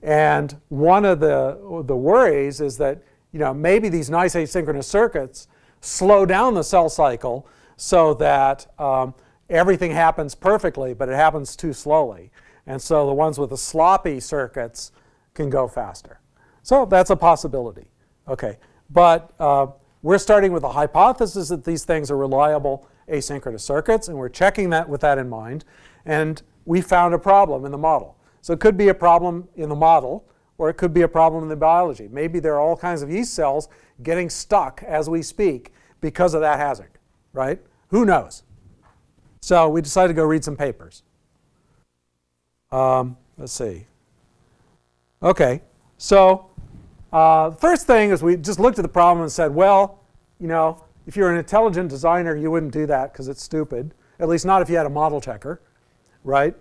And one of the, the worries is that, you know, maybe these nice asynchronous circuits slow down the cell cycle so that um, everything happens perfectly, but it happens too slowly. And so the ones with the sloppy circuits can go faster. So that's a possibility. Okay, but uh, we're starting with a hypothesis that these things are reliable asynchronous circuits, and we're checking that with that in mind. And we found a problem in the model. So it could be a problem in the model, or it could be a problem in the biology. Maybe there are all kinds of yeast cells getting stuck as we speak because of that hazard, right? Who knows? So we decided to go read some papers. Um, let's see. Okay, so uh, first thing is we just looked at the problem and said, well, you know, if you're an intelligent designer, you wouldn't do that because it's stupid. At least not if you had a model checker, right?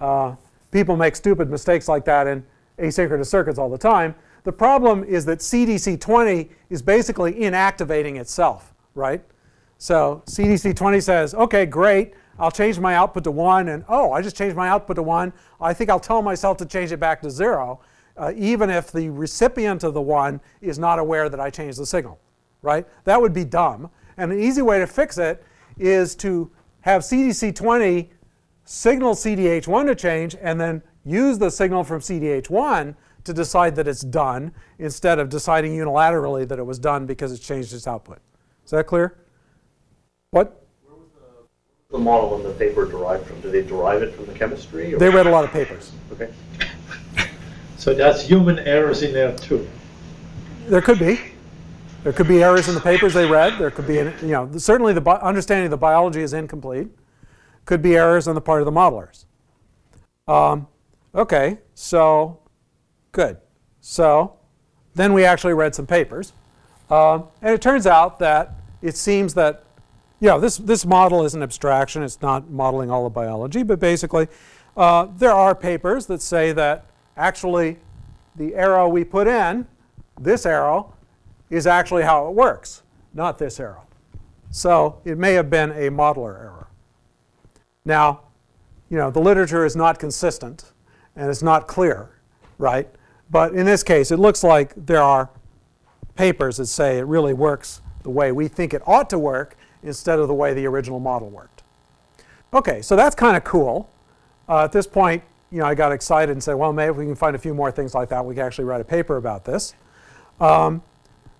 Uh, people make stupid mistakes like that in asynchronous circuits all the time. The problem is that C D C twenty is basically inactivating itself, right? So C D C twenty says, okay, great, I'll change my output to one, and oh, I just changed my output to one. I think I'll tell myself to change it back to zero, uh, even if the recipient of the one is not aware that I changed the signal, right? That would be dumb. And an easy way to fix it is to have C D C twenty signal C D H one to change and then use the signal from C D H one to decide that it's done instead of deciding unilaterally that it was done because it's changed its output. Is that clear? What? Where was the, where was the model in the paper derived from? Did they derive it from the chemistry? Or? They read a lot of papers. Okay. So that's human errors in there too. There could be. There could be errors in the papers they read. There could be, an, you know, certainly the understanding of the biology is incomplete. Could be errors on the part of the modelers. Um, okay, so good. So then we actually read some papers, um, and it turns out that it seems that, you know, this this model is an abstraction. It's not modeling all of biology, but basically, uh, there are papers that say that actually, the arrow we put in, this arrow, is actually how it works, not this arrow. So it may have been a modeler error. Now, you know, the literature is not consistent, and it's not clear, right? But in this case, it looks like there are papers that say it really works the way we think it ought to work instead of the way the original model worked. Okay, so that's kind of cool. Uh, at this point, you know, I got excited and said, well, maybe we can find a few more things like that. We can actually write a paper about this. Um,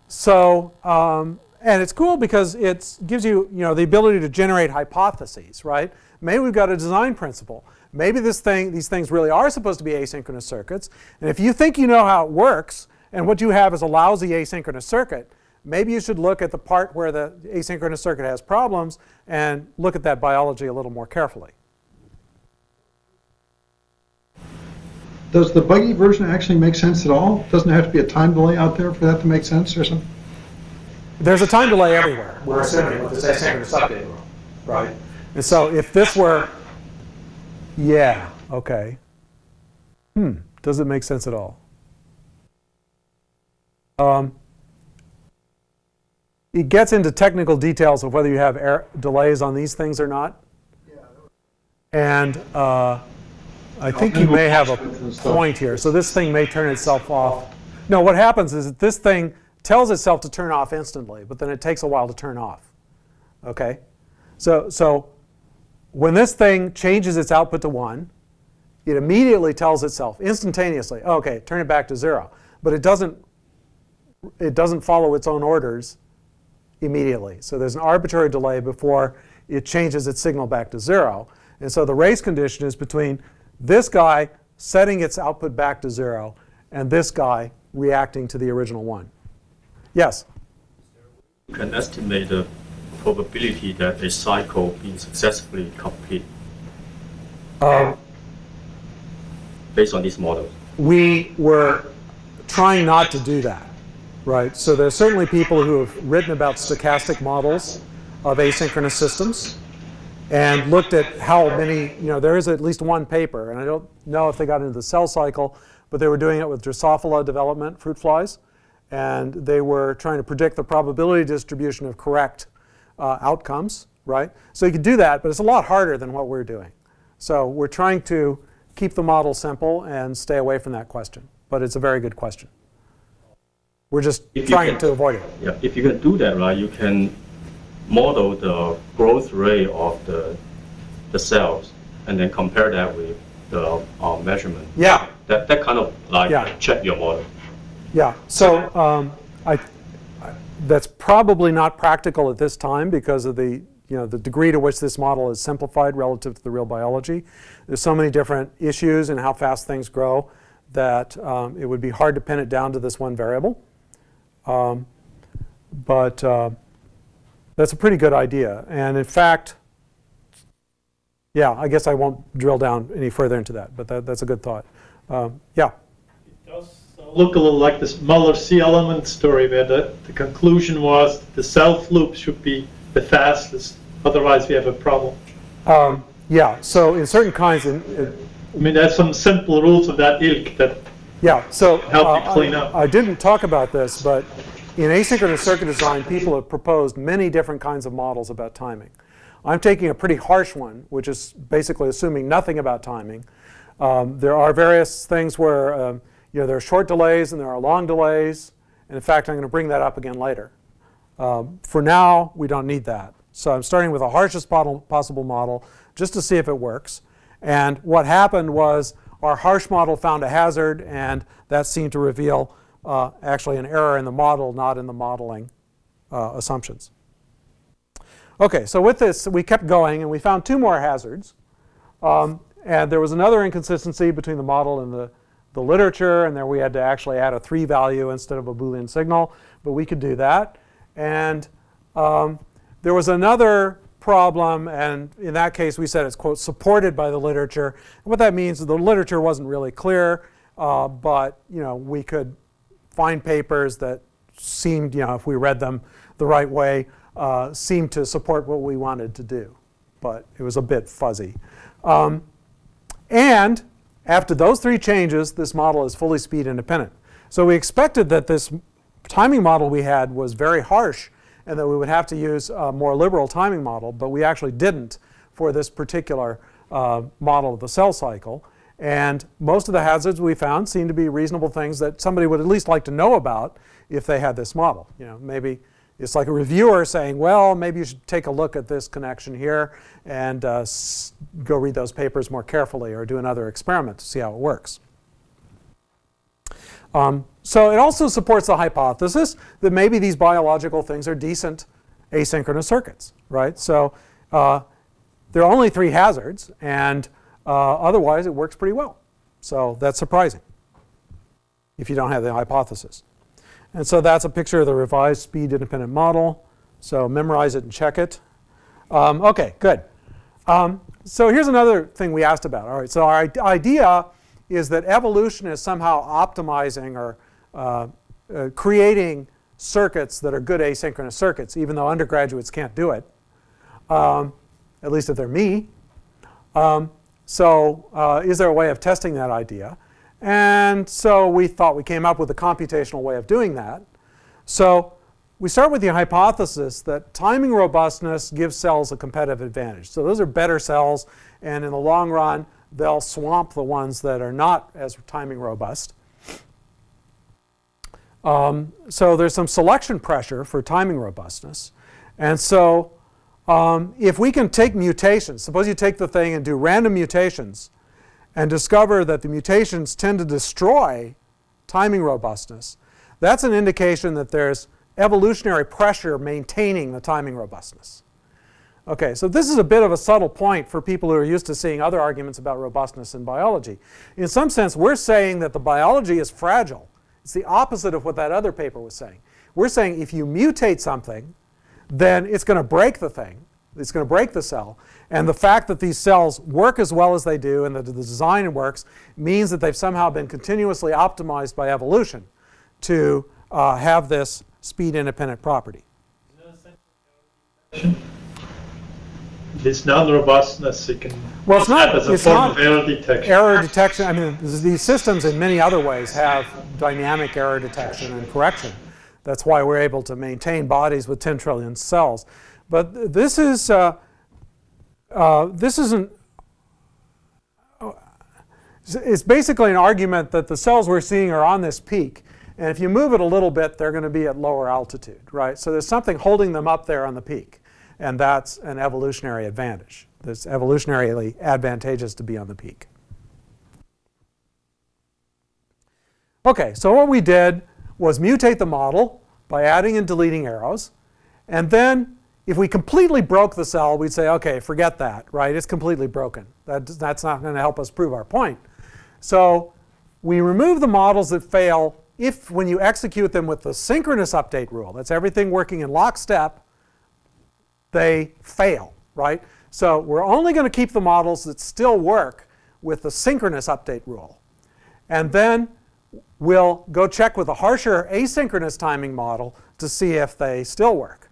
So, um, and it's cool because it gives you, you know, the ability to generate hypotheses, right? Maybe we've got a design principle. Maybe this thing, these things really are supposed to be asynchronous circuits. And if you think you know how it works, and what you have is a lousy asynchronous circuit, maybe you should look at the part where the asynchronous circuit has problems and look at that biology a little more carefully. Does the buggy version actually make sense at all? Doesn't there have to be a time delay out there for that to make sense or something? There's a time delay everywhere. We're assuming with this asynchronous update rule, right? And so if this were, yeah, okay. Hmm, does it make sense at all? Um, it gets into technical details of whether you have error delays on these things or not. And uh, I think you may have a point here. So this thing may turn itself off. No, what happens is that this thing tells itself to turn off instantly, but then it takes a while to turn off. Okay? So, so when this thing changes its output to one, it immediately tells itself instantaneously, okay, turn it back to zero. But it doesn't, it doesn't follow its own orders immediately. So there's an arbitrary delay before it changes its signal back to zero. And so the race condition is between this guy setting its output back to zero, and this guy reacting to the original one. Yes? You can estimate the probability that a cycle being successfully complete um, based on these models. We were trying not to do that, right? So there are certainly people who have written about stochastic models of asynchronous systems and looked at how many, you know, there is at least one paper, and I don't know if they got into the cell cycle, but they were doing it with Drosophila development, fruit flies, and they were trying to predict the probability distribution of correct uh, outcomes, right? So you could do that, but it's a lot harder than what we're doing. So we're trying to keep the model simple and stay away from that question, but it's a very good question. We're just if trying can, to avoid it. Yeah, if you can do that, right, you can model the growth rate of the, the cells, and then compare that with the uh, measurement. Yeah. That, that kind of like yeah. check your model. Yeah. So um, I, I, that's probably not practical at this time because of the, you know, the degree to which this model is simplified relative to the real biology. There's so many different issues in how fast things grow that um, it would be hard to pin it down to this one variable. Um, but uh, That's a pretty good idea. And in fact, yeah, I guess I won't drill down any further into that, but that, that's a good thought. Um, yeah? It does look a little like this Muller C element story, where the, the conclusion was that the self loop should be the fastest, otherwise we have a problem. Um, yeah, so in certain kinds, in, in I mean, there's some simple rules of that ilk that yeah, so, help uh, you clean I, up. I didn't talk about this, but in asynchronous circuit design, people have proposed many different kinds of models about timing. I'm taking a pretty harsh one, which is basically assuming nothing about timing. Um, there are various things where uh, you know, there are short delays and there are long delays. And in fact, I'm going to bring that up again later. Um, for now, we don't need that. So I'm starting with the harshest possible model just to see if it works. And what happened was our harsh model found a hazard, and that seemed to reveal uh, actually an error in the model, not in the modeling uh, assumptions. Okay, so with this, we kept going, and we found two more hazards. Um, and there was another inconsistency between the model and the, the literature, and there we had to actually add a three value instead of a Boolean signal, but we could do that. And um, there was another problem, and in that case we said it's, quote, supported by the literature. And what that means is the literature wasn't really clear, uh, but you know, we could find papers that seemed, you know, if we read them the right way, uh, seemed to support what we wanted to do, but it was a bit fuzzy. Um, and after those three changes, this model is fully speed independent. So we expected that this timing model we had was very harsh, and that we would have to use a more liberal timing model, but we actually didn't for this particular uh, model of the cell cycle. And most of the hazards we found seemed to be reasonable things that somebody would at least like to know about if they had this model. You know, maybe it's like a reviewer saying, well, maybe you should take a look at this connection here and uh, go read those papers more carefully or do another experiment to see how it works. Um, so it also supports the hypothesis that maybe these biological things are decent asynchronous circuits, right? So uh, there are only three hazards, and uh, otherwise it works pretty well. So that's surprising if you don't have the hypothesis. And so that's a picture of the revised speed independent model. So memorize it and check it. Um, okay, good. Um, so here's another thing we asked about. All right, so our idea is that evolution is somehow optimizing or uh, uh, creating circuits that are good asynchronous circuits, even though undergraduates can't do it, um, at least if they're me. Um, so uh, is there a way of testing that idea? And so we thought we came up with a computational way of doing that. So we start with the hypothesis that timing robustness gives cells a competitive advantage. So those are better cells, and in the long run, they'll swamp the ones that are not as timing robust. Um, so there's some selection pressure for timing robustness. And so um, if we can take mutations, suppose you take the thing and do random mutations and discover that the mutations tend to destroy timing robustness, that's an indication that there's evolutionary pressure maintaining the timing robustness. Okay, so this is a bit of a subtle point for people who are used to seeing other arguments about robustness in biology. In some sense, we're saying that the biology is fragile. It's the opposite of what that other paper was saying. We're saying if you mutate something, then it's going to break the thing. It's going to break the cell. And the fact that these cells work as well as they do and that the design works means that they've somehow been continuously optimized by evolution to uh, have this speed-independent property. It's non-robustness, it can well, it's not, as a it's form not of error detection. Error detection, I mean, these systems in many other ways have dynamic error detection and correction. That's why we're able to maintain bodies with ten trillion cells. But this is, uh, uh, this isn't, it's basically an argument that the cells we're seeing are on this peak. And if you move it a little bit, they're going to be at lower altitude, right? So there's something holding them up there on the peak. And that's an evolutionary advantage. It's evolutionarily advantageous to be on the peak. Okay, so what we did was mutate the model by adding and deleting arrows. And then if we completely broke the cell, we'd say, okay, forget that, right? It's completely broken. That, that's not going to help us prove our point. So we remove the models that fail if when you execute them with the synchronous update rule. That's everything working in lockstep. They fail, right? So we're only going to keep the models that still work with the synchronous update rule. And then will go check with a harsher asynchronous timing model to see if they still work.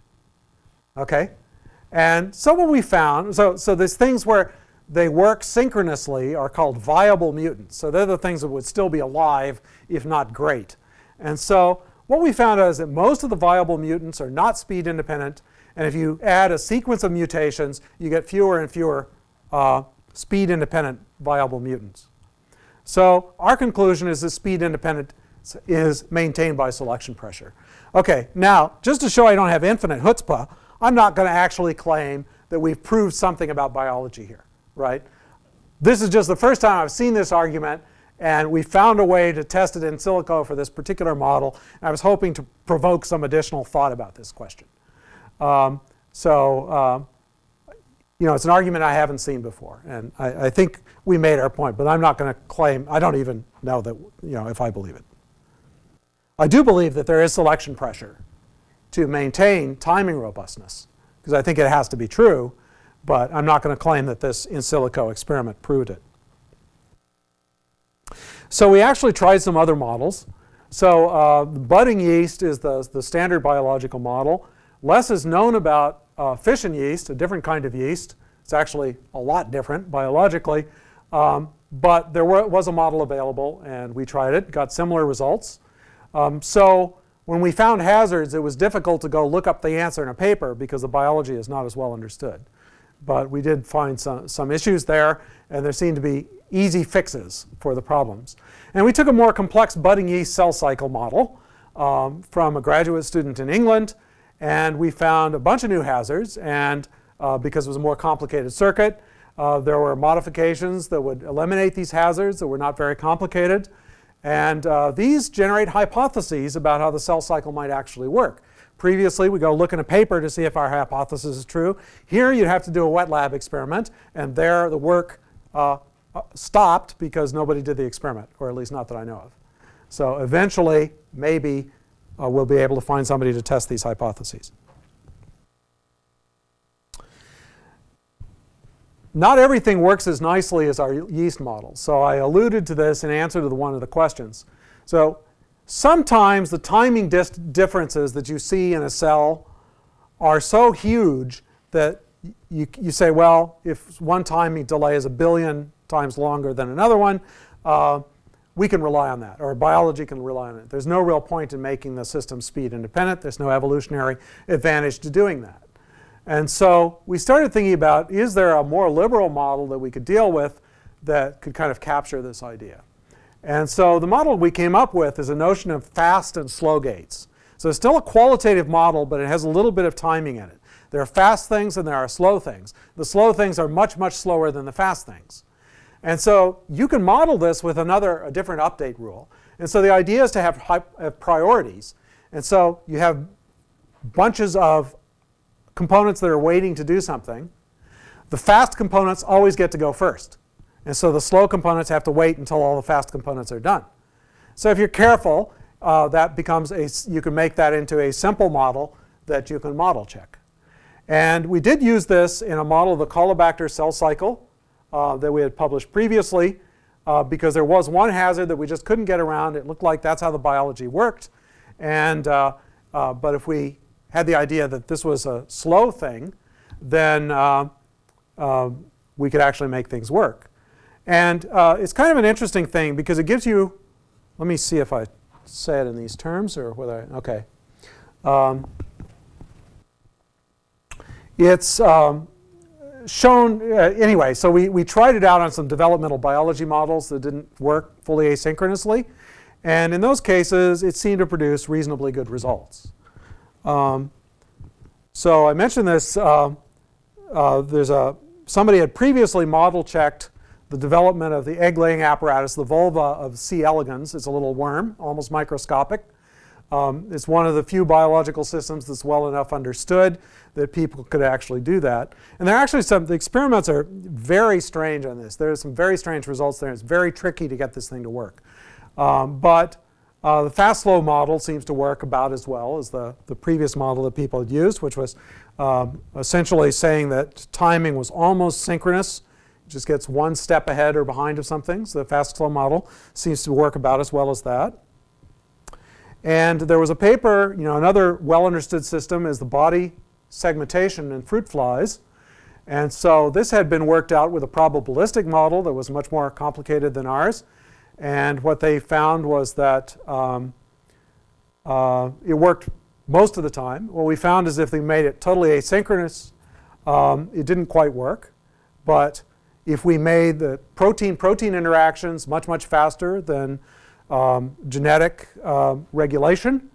Okay? And so what we found, so, so these things where they work synchronously are called viable mutants. So they're the things that would still be alive if not great. And so what we found is that most of the viable mutants are not speed independent. And if you add a sequence of mutations, you get fewer and fewer uh, speed independent viable mutants. So our conclusion is that speed independence is maintained by selection pressure. Okay, now just to show I don't have infinite chutzpah, I'm not going to actually claim that we've proved something about biology here, right? This is just the first time I've seen this argument, and we found a way to test it in silico for this particular model. And I was hoping to provoke some additional thought about this question. Um, so, um, you know, it's an argument I haven't seen before, and I, I think we made our point, but I'm not going to claim, I don't even know that, you know, if I believe it. I do believe that there is selection pressure to maintain timing robustness, because I think it has to be true, but I'm not going to claim that this in silico experiment proved it. So we actually tried some other models. So uh, budding yeast is the, the standard biological model. Less is known about uh, fission yeast, a different kind of yeast. It's actually a lot different biologically. Um, but there were, was a model available, and we tried it, got similar results. Um, so when we found hazards, it was difficult to go look up the answer in a paper because the biology is not as well understood. But we did find some, some issues there, and there seemed to be easy fixes for the problems. And we took a more complex budding yeast cell cycle model um, from a graduate student in England. And we found a bunch of new hazards. And uh, because it was a more complicated circuit, uh, there were modifications that would eliminate these hazards that were not very complicated. And uh, these generate hypotheses about how the cell cycle might actually work. Previously, we go look in a paper to see if our hypothesis is true. Here, you'd have to do a wet lab experiment. And there, the work uh, stopped because nobody did the experiment, or at least not that I know of. So eventually, maybe, Uh, we'll be able to find somebody to test these hypotheses. Not everything works as nicely as our yeast model. So I alluded to this in answer to the, one of the questions. So sometimes the timing differences that you see in a cell are so huge that you, you say, well, if one timing delay is a billion times longer than another one, uh, we can rely on that, or biology can rely on it. There's no real point in making the system speed independent. There's no evolutionary advantage to doing that. And so we started thinking about, is there a more liberal model that we could deal with that could kind of capture this idea? And so the model we came up with is a notion of fast and slow gates. So it's still a qualitative model, but it has a little bit of timing in it. There are fast things and there are slow things. The slow things are much, much slower than the fast things. And so you can model this with another, a different update rule. And so the idea is to have, high, have priorities. And so you have bunches of components that are waiting to do something. The fast components always get to go first. And so the slow components have to wait until all the fast components are done. So if you're careful, uh, that becomes a, you can make that into a simple model that you can model check. And we did use this in a model of the Caulobacter cell cycle Uh, that we had published previously, uh, because there was one hazard that we just couldn't get around. It looked like that's how the biology worked. And, uh, uh, but if we had the idea that this was a slow thing, then uh, uh, we could actually make things work. And uh, it's kind of an interesting thing, because it gives you, let me see if I say it in these terms, or whether I, OK. Um, it's, um, shown, uh, anyway, so we, we tried it out on some developmental biology models that didn't work fully asynchronously. And in those cases, it seemed to produce reasonably good results. Um, so I mentioned this. Uh, uh, there's a, somebody had previously model checked the development of the egg-laying apparatus, the vulva of C. elegans. It's a little worm, almost microscopic. Um, it's one of the few biological systems that's well enough understood that people could actually do that. And there are actually some, the experiments are very strange on this. There are some very strange results there. It's very tricky to get this thing to work. Um, but uh, the fast-slow model seems to work about as well as the, the previous model that people had used, which was um, essentially saying that timing was almost synchronous. It just gets one step ahead or behind of something. So the fast-slow model seems to work about as well as that. And there was a paper, you know, another well-understood system is the body segmentation in fruit flies. And so this had been worked out with a probabilistic model that was much more complicated than ours. And what they found was that um, uh, it worked most of the time. What we found is if they made it totally asynchronous, um, it didn't quite work. But if we made the protein-protein interactions much, much faster than um, genetic uh, regulation,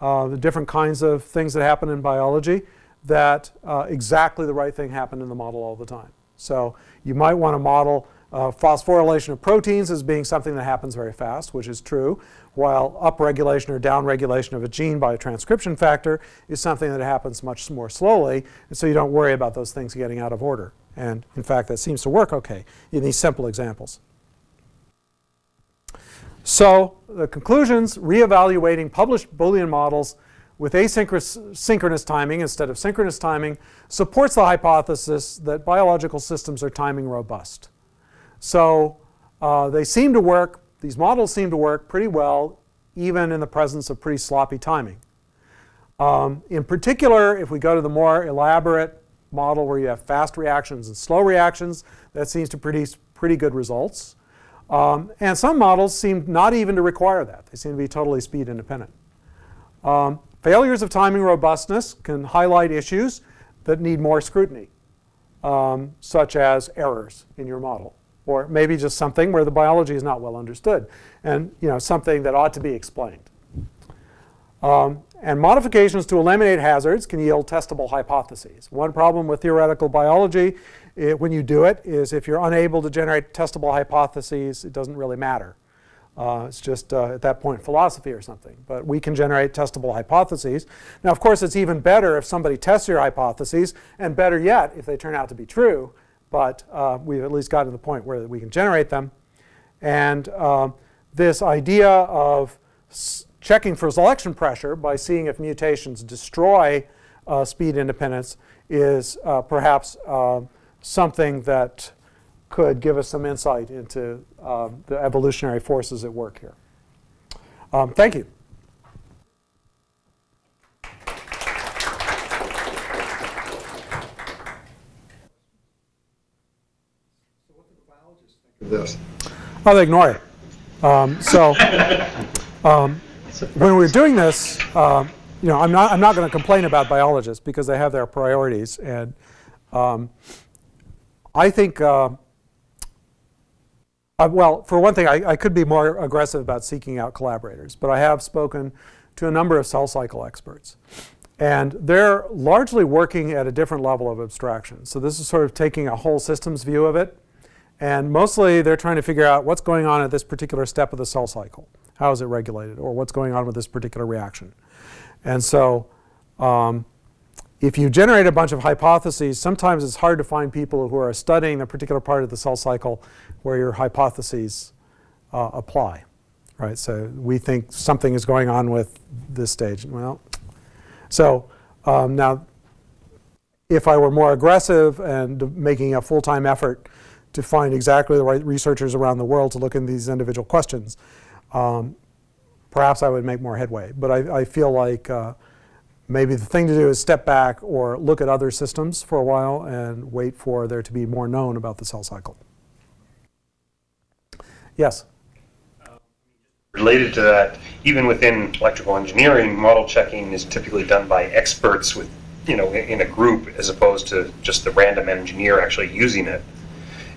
uh, the different kinds of things that happen in biology, that uh, exactly the right thing happened in the model all the time. So you might want to model uh, phosphorylation of proteins as being something that happens very fast, which is true, while upregulation or downregulation of a gene by a transcription factor is something that happens much more slowly, and so you don't worry about those things getting out of order. And in fact, that seems to work okay in these simple examples. So the conclusions, reevaluating published Boolean models with asynchronous timing instead of synchronous timing supports the hypothesis that biological systems are timing robust. So uh, they seem to work, these models seem to work pretty well even in the presence of pretty sloppy timing. Um, in particular, if we go to the more elaborate model where you have fast reactions and slow reactions, that seems to produce pretty good results. Um, and some models seem not even to require that. They seem to be totally speed independent. Um, failures of timing robustness can highlight issues that need more scrutiny, um, such as errors in your model, or maybe just something where the biology is not well understood, and you know, something that ought to be explained. Um, And modifications to eliminate hazards can yield testable hypotheses. One problem with theoretical biology it, when you do it is if you're unable to generate testable hypotheses, it doesn't really matter. Uh, it's just, uh, at that point, philosophy or something. But we can generate testable hypotheses. Now, of course, it's even better if somebody tests your hypotheses, and better yet if they turn out to be true. But uh, we've at least gotten to the point where we can generate them. And um, this idea of checking for selection pressure by seeing if mutations destroy uh, speed independence is uh, perhaps uh, something that could give us some insight into uh, the evolutionary forces at work here. Um, thank you. So what do the biologists think of this? Oh, they ignore it. Um, so. Um, When we're doing this, um, you know, I'm not, I'm not going to complain about biologists because they have their priorities. And um, I think, uh, I, well, for one thing, I, I could be more aggressive about seeking out collaborators. But I have spoken to a number of cell cycle experts. And they're largely working at a different level of abstraction. So this is sort of taking a whole systems view of it. And mostly, they're trying to figure out what's going on at this particular step of the cell cycle. How is it regulated, or what's going on with this particular reaction? And so um, if you generate a bunch of hypotheses, sometimes it's hard to find people who are studying a particular part of the cell cycle where your hypotheses uh, apply. Right? So we think something is going on with this stage. Well, so um, now, if I were more aggressive and making a full-time effort to find exactly the right researchers around the world to look into these individual questions, Um, perhaps I would make more headway. But I, I feel like uh, maybe the thing to do is step back or look at other systems for a while and wait for there to be more known about the cell cycle. Yes? Um, related to that, even within electrical engineering, model checking is typically done by experts with, you know, in a group as opposed to just the random engineer actually using it.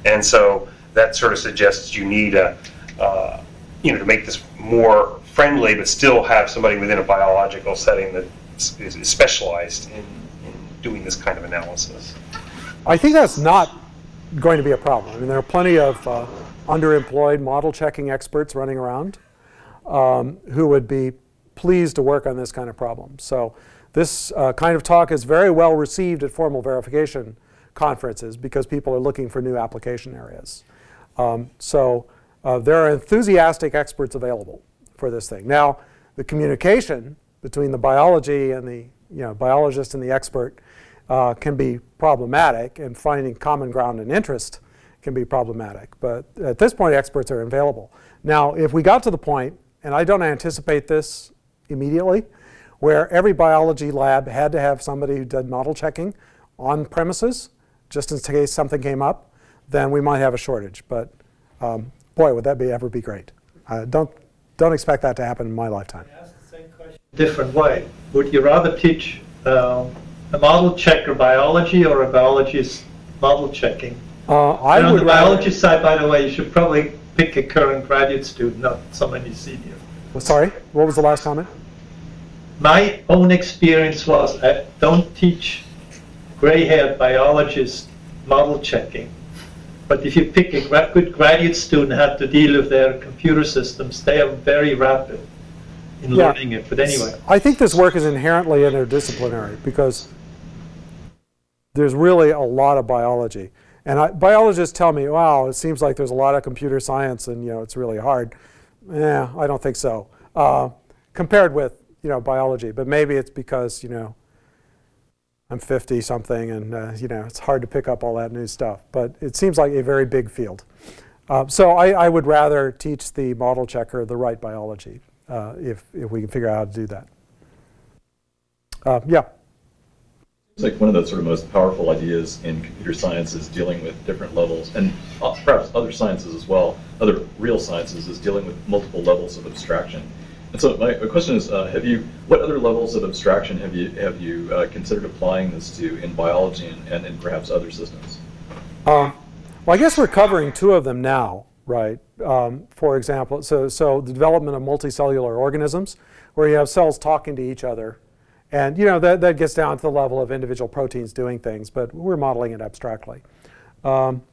And so that sort of suggests you need a uh, you know, to make this more friendly, but still have somebody within a biological setting that is specialized in, in doing this kind of analysis. I think that's not going to be a problem. I mean, there are plenty of uh, underemployed model checking experts running around um, who would be pleased to work on this kind of problem. So this uh, kind of talk is very well received at formal verification conferences because people are looking for new application areas. Um, so. Uh, there are enthusiastic experts available for this thing. Now, the communication between the biology and the you know, biologist and the expert uh, can be problematic, and finding common ground and interest can be problematic. But at this point, experts are available. Now, if we got to the point, and I don't anticipate this immediately, where every biology lab had to have somebody who did model checking on premises, just in case something came up, then we might have a shortage. But um, boy, would that be ever be great. Uh, don't, don't expect that to happen in my lifetime. I ask the same question a different way. Would you rather teach uh, a model checker biology or a biologist model checking? Uh, I on would the biology side, by the way, you should probably pick a current graduate student, not somebody senior. Well, sorry, what was the last comment? My own experience was I don't teach gray-haired biologists model checking. But if you pick a gra good graduate student how to deal with their computer systems, they are very rapid in yeah. learning it. But anyway. I think this work is inherently interdisciplinary because there's really a lot of biology. And I, biologists tell me, wow, it seems like there's a lot of computer science and, you know, it's really hard. Yeah, I don't think so. Uh, compared with, you know, biology. But maybe it's because, you know, I'm fifty something and, uh, you know, it's hard to pick up all that new stuff. But it seems like a very big field. Uh, so I, I would rather teach the model checker the right biology uh, if, if we can figure out how to do that. Uh, yeah? It's like one of the sort of most powerful ideas in computer science is dealing with different levels, and perhaps other sciences as well, other real sciences, is dealing with multiple levels of abstraction. And so my question is, uh, have you, what other levels of abstraction have you have you uh, considered applying this to in biology and, and in perhaps other systems? Uh, well, I guess we're covering two of them now, right? Um, for example, so, so the development of multicellular organisms, where you have cells talking to each other. And you know, that, that gets down to the level of individual proteins doing things, but we're modeling it abstractly. Um,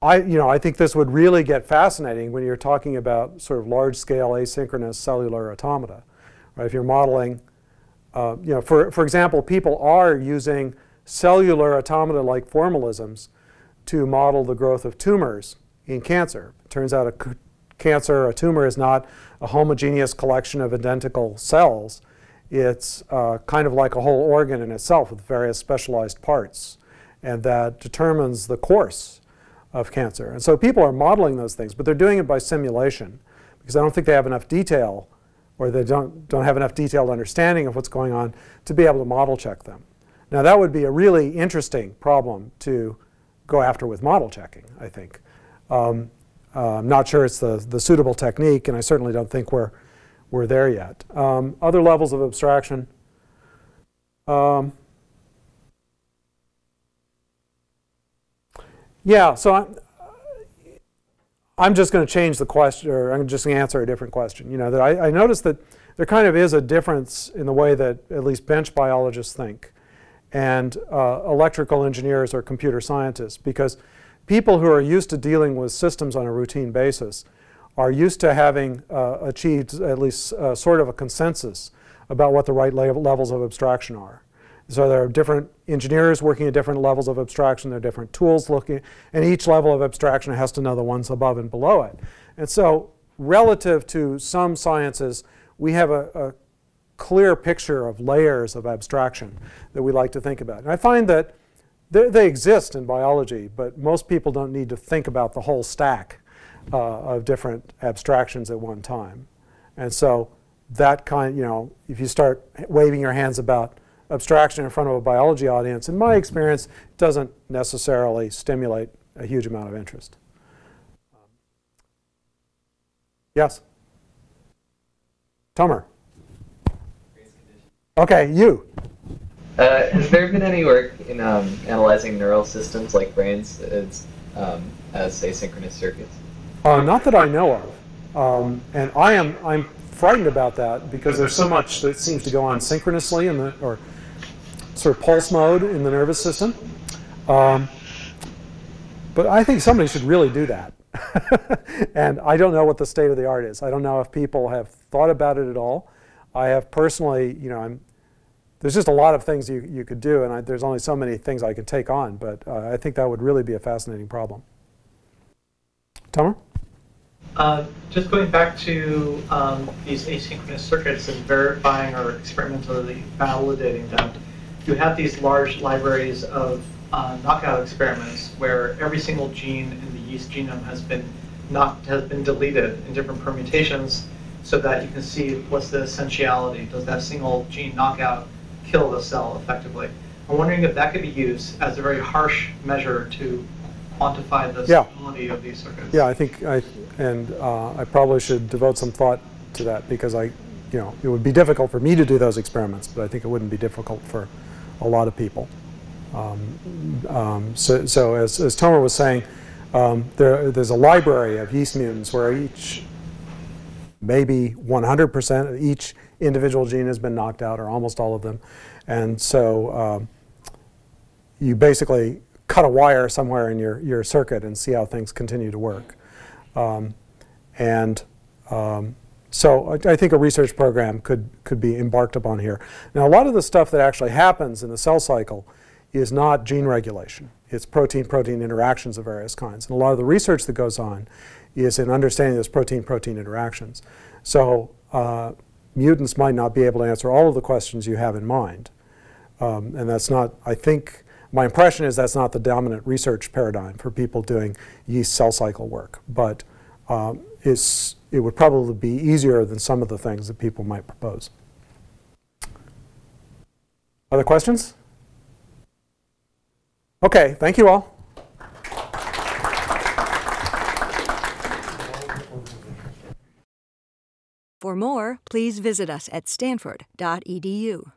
I, you know, I think this would really get fascinating when you're talking about sort of large-scale asynchronous cellular automata. Right? If you're modeling, uh, you know, for, for example, people are using cellular automata like formalisms to model the growth of tumors in cancer. It turns out a cancer, a tumor, is not a homogeneous collection of identical cells. It's uh, kind of like a whole organ in itself with various specialized parts, and that determines the course of cancer. And so people are modeling those things, but they're doing it by simulation because I don't think they have enough detail, or they don't, don't have enough detailed understanding of what's going on to be able to model check them. Now that would be a really interesting problem to go after with model checking, I think. Um, uh, I'm not sure it's the, the suitable technique, and I certainly don't think we're, we're there yet. Um, other levels of abstraction. Um, Yeah, so I'm, I'm just going to change the question, or I'm just going to answer a different question. You know, that I, I noticed that there kind of is a difference in the way that at least bench biologists think and uh, electrical engineers or computer scientists, because people who are used to dealing with systems on a routine basis are used to having uh, achieved at least uh, sort of a consensus about what the right levels of abstraction are. So there are different engineers working at different levels of abstraction. There are different tools looking, and each level of abstraction has to know the ones above and below it. And so relative to some sciences, we have a, a clear picture of layers of abstraction that we like to think about. And I find that they, they exist in biology, but most people don't need to think about the whole stack uh, of different abstractions at one time. And so that kind, you know, if you start waving your hands about abstraction in front of a biology audience, in my experience, doesn't necessarily stimulate a huge amount of interest. Yes? Tomer. Okay, you. Uh, has there been any work in um, analyzing neural systems like brains as, um, as asynchronous circuits? Uh, not that I know of. Um, and I am, I'm frightened about that because there's so much that seems to go on synchronously in the, or sort of pulse mode in the nervous system. Um, but I think somebody should really do that. And I don't know what the state of the art is. I don't know if people have thought about it at all. I have personally, you know, I'm, there's just a lot of things you, you could do, and I, there's only so many things I can take on. But uh, I think that would really be a fascinating problem. Tomer? Uh, just going back to um, these asynchronous circuits and verifying or experimentally validating them, you have these large libraries of uh, knockout experiments where every single gene in the yeast genome has been not has been deleted in different permutations, so that you can see what's the essentiality. Does that single gene knockout kill the cell effectively? I'm wondering if that could be used as a very harsh measure to quantify the stability yeah. of these circuits. Yeah, I think, I, and uh, I probably should devote some thought to that, because I, you know, it would be difficult for me to do those experiments, but I think it wouldn't be difficult for a lot of people. Um, um, so, so as, as Tomer was saying, um, there, there's a library of yeast mutants where each, maybe one hundred percent of each individual gene has been knocked out, or almost all of them. And so um, you basically cut a wire somewhere in your, your circuit and see how things continue to work. Um, and um, so I, I think a research program could, could be embarked upon here. Now, a lot of the stuff that actually happens in the cell cycle is not gene regulation. It's protein-protein interactions of various kinds. And a lot of the research that goes on is in understanding those protein-protein interactions. So uh, mutants might not be able to answer all of the questions you have in mind. Um, and that's not, I think, my impression is that's not the dominant research paradigm for people doing yeast cell cycle work. But um, it's, it would probably be easier than some of the things that people might propose. Other questions? Okay, thank you all. For more, please visit us at stanford dot e d u.